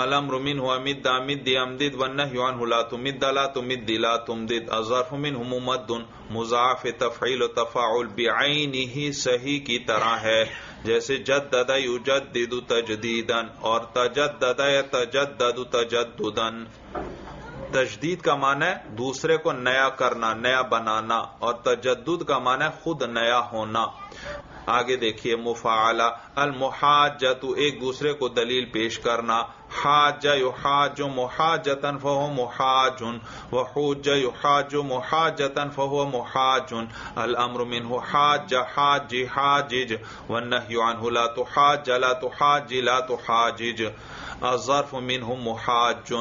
الامر منه امد امد امدد والنهي عنه لا تمد لا تمد لا تمدد الظرف منه ممد۔ مضاعف تفعیل و تفاعل بعینه صحیح کی طرح ہے، جیسے جدد یجدد تجدیدا اور تجدد یتجدد تجددا۔ تجدید کا معنی ہے دوسرے کو نیا کرنا، نیا بنانا، اور تجدد کا معنی ہے خود نیا ہونا۔ آگے دیکھیے مفاعلہ، المحاجۃ ایک دوسرے کو دلیل پیش کرنا، حاج یحاج محاجۃ فهو محاج وحوج یحاج محاجۃ فهو محاج، الامر منه حاج حاج حاجج والنهی عنه لا تحاج لا تحاج لا تحاجج الظرف منه محاج۔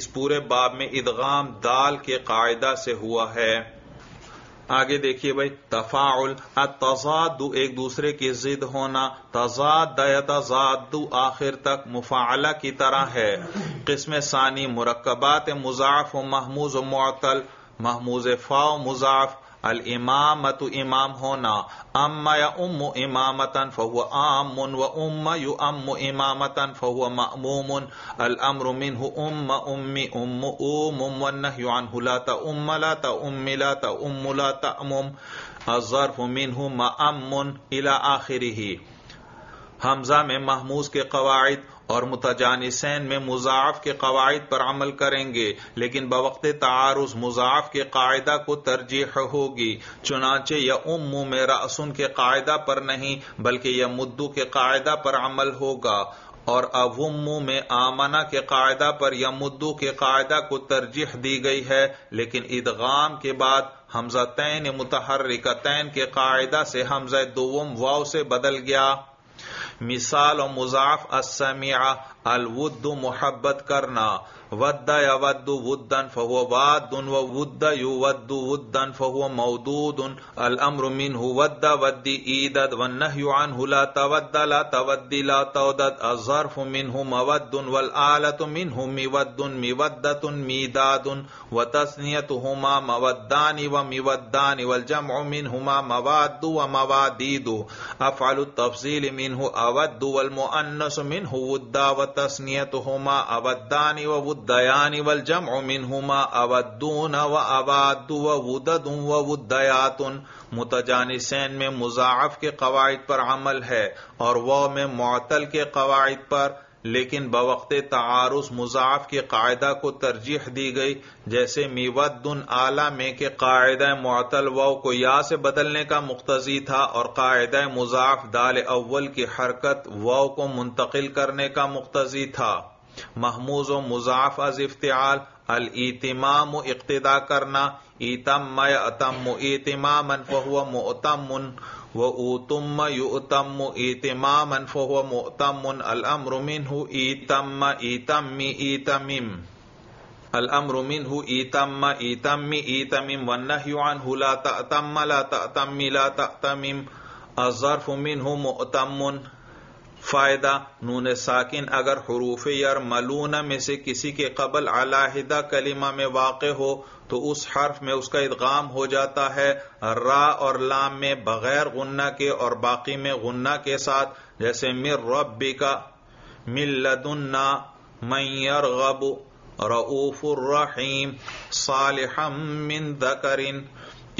اس پورے باب میں ادغام دال کے قاعدہ سے ہوا ہے۔ آگے دیکھیے بھائی تفاعل، التضاد ایک دوسرے کی ضد ہونا، تضاد یتضاد آخر تک مفاعلہ کی طرح ہے۔ قسم ثانی، مرکبات مضاعف و محموز و معطل، محموز فا و مضاعف، الامامت امام ہونا، اما یا ام امامتا فہو عام و ام یو ام امامتا فہو مأموم، الامر منہ ام امی ام اوم والنہی عنہ لا تأم لا تأم لا تأم لا تأمم الظرف منہ مأم الى آخرہ۔ حمزہ میں محموز کے قواعد اور متجانسین میں مضاعف کے قواعد پر عمل کریں گے، لیکن بوقت تعارض مضاعف کے قاعدہ کو ترجیح ہوگی، چنانچہ یا ام میں رأسن کے قاعدہ پر نہیں بلکہ یا مدو کے قاعدہ پر عمل ہوگا، اور اوم میں آمنا کے قاعدہ پر یا مدو کے قاعدہ کو ترجیح دی گئی ہے، لیکن ادغام کے بعد حمزہ تین متحرکتین کے قاعدہ سے حمزہ دوم واو سے بدل گیا۔ مثال و مضاعف السمیعہ، الود محبت کرنا، ود یود ودن فهو واد و ود یود ودن فهو مودود، الامر منه ود ودی ایدد والنهی عنه لا تود لا تودی لا تودد الظرف منه مود والآلة منه مود مودة میداد وتثنیتهما مودان و مودان والجمع منهما مواد و موادید، افعل التفضیل منه اود والمؤنث منه ودا وتثنیتهما اودان و ود الوديان والجمع منهما اودون وأواد وودد ووديات متجانسین میں مضاعف کے قواعد پر عمل ہے اور وہ میں معطل کے قواعد پر، لیکن بوقت تعارض مضاعف کے قاعدہ کو ترجیح دی گئی، جیسے میودن اعلیٰ میں کے قاعدہ معطل واو کو یا سے بدلنے کا مقتضی تھا اور قاعدہ مضاعف دال اول کی حرکت واو کو منتقل کرنے کا مقتضی تھا۔ محموز و مضاعف از افتعال، الاتمام اقتدا کرنا، ایتم اتم اتماما فهو مؤتم وَأُوتُمَّ يُؤْتَمُّ اِتِمَامًا فَهُوَ مُؤْتَمٌ الْأَمْرُ مِنْهُ اِتَمَّ اِتَمِّ اِتَمِّ وَالنَّهْيُ عَنْهُ لَا تَأْتَمَّ لَا تَأْتَمِّ لَا تَأْتَمِّ الظَّرْفُ مِنْهُ مُؤْتَمٌ۔ فائدہ: نون ساکن اگر حروف یرملون میں سے کسی کے قبل علیحدہ کلمہ میں واقع ہو تو اس حرف میں اس کا ادغام ہو جاتا ہے، را اور لام میں بغیر غنہ کے اور باقی میں غنہ کے ساتھ، جیسے من ربک، من لدنا، من یرغب، رؤوف الرحیم، صالحا من ذکر۔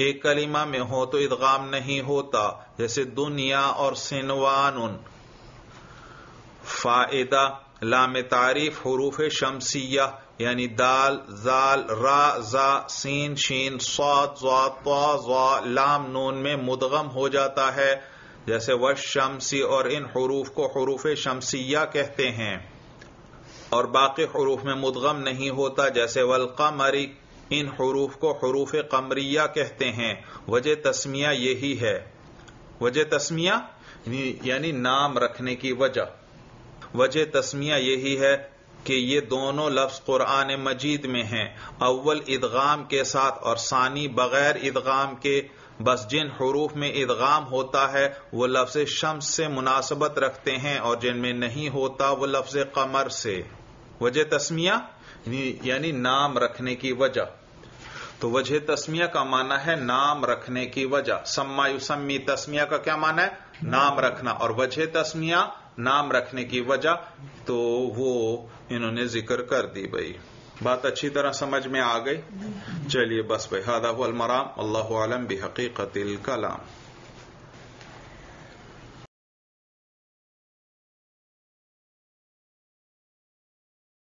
ایک کلمہ میں ہو تو ادغام نہیں ہوتا، جیسے دنیا اور سنوان۔ فائدہ: لام تعریف حروف شمسیہ یعنی دال، زال، را، زا، سین، شین، صاد، ضا، طا، ضا، لام، نون میں مدغم ہو جاتا ہے، جیسے والشمسی، اور ان حروف کو حروف شمسیہ کہتے ہیں، اور باقی حروف میں مدغم نہیں ہوتا، جیسے والقمر، ان حروف کو حروف قمریہ کہتے ہیں۔ وجہ تسمیہ یہی ہے، وجہ تسمیہ یعنی نام رکھنے کی وجہ، وجہ تسمیہ یہی ہے کہ یہ دونوں لفظ قرآن مجید میں ہیں، اول ادغام کے ساتھ اور ثانی بغیر ادغام کے، بس جن حروف میں ادغام ہوتا ہے وہ لفظ شمس سے مناسبت رکھتے ہیں اور جن میں نہیں ہوتا وہ لفظ قمر سے۔ وجہ تسمیہ یعنی نام رکھنے کی وجہ۔ تو وجہ تسمیہ کا معنی ہے نام رکھنے کی وجہ۔ سما یسمی، تسمیہ کا کیا معنی ہے؟ نام رکھنا، اور وجہ تسمیہ نام رکھنے کی وجہ، تو وہ انہوں نے ذکر کر دی۔ بھائی بات اچھی طرح سمجھ میں آ گئی؟ چلیے بس بھائی، هذا هو المرام، اللہ علم بحقیقت الکلام۔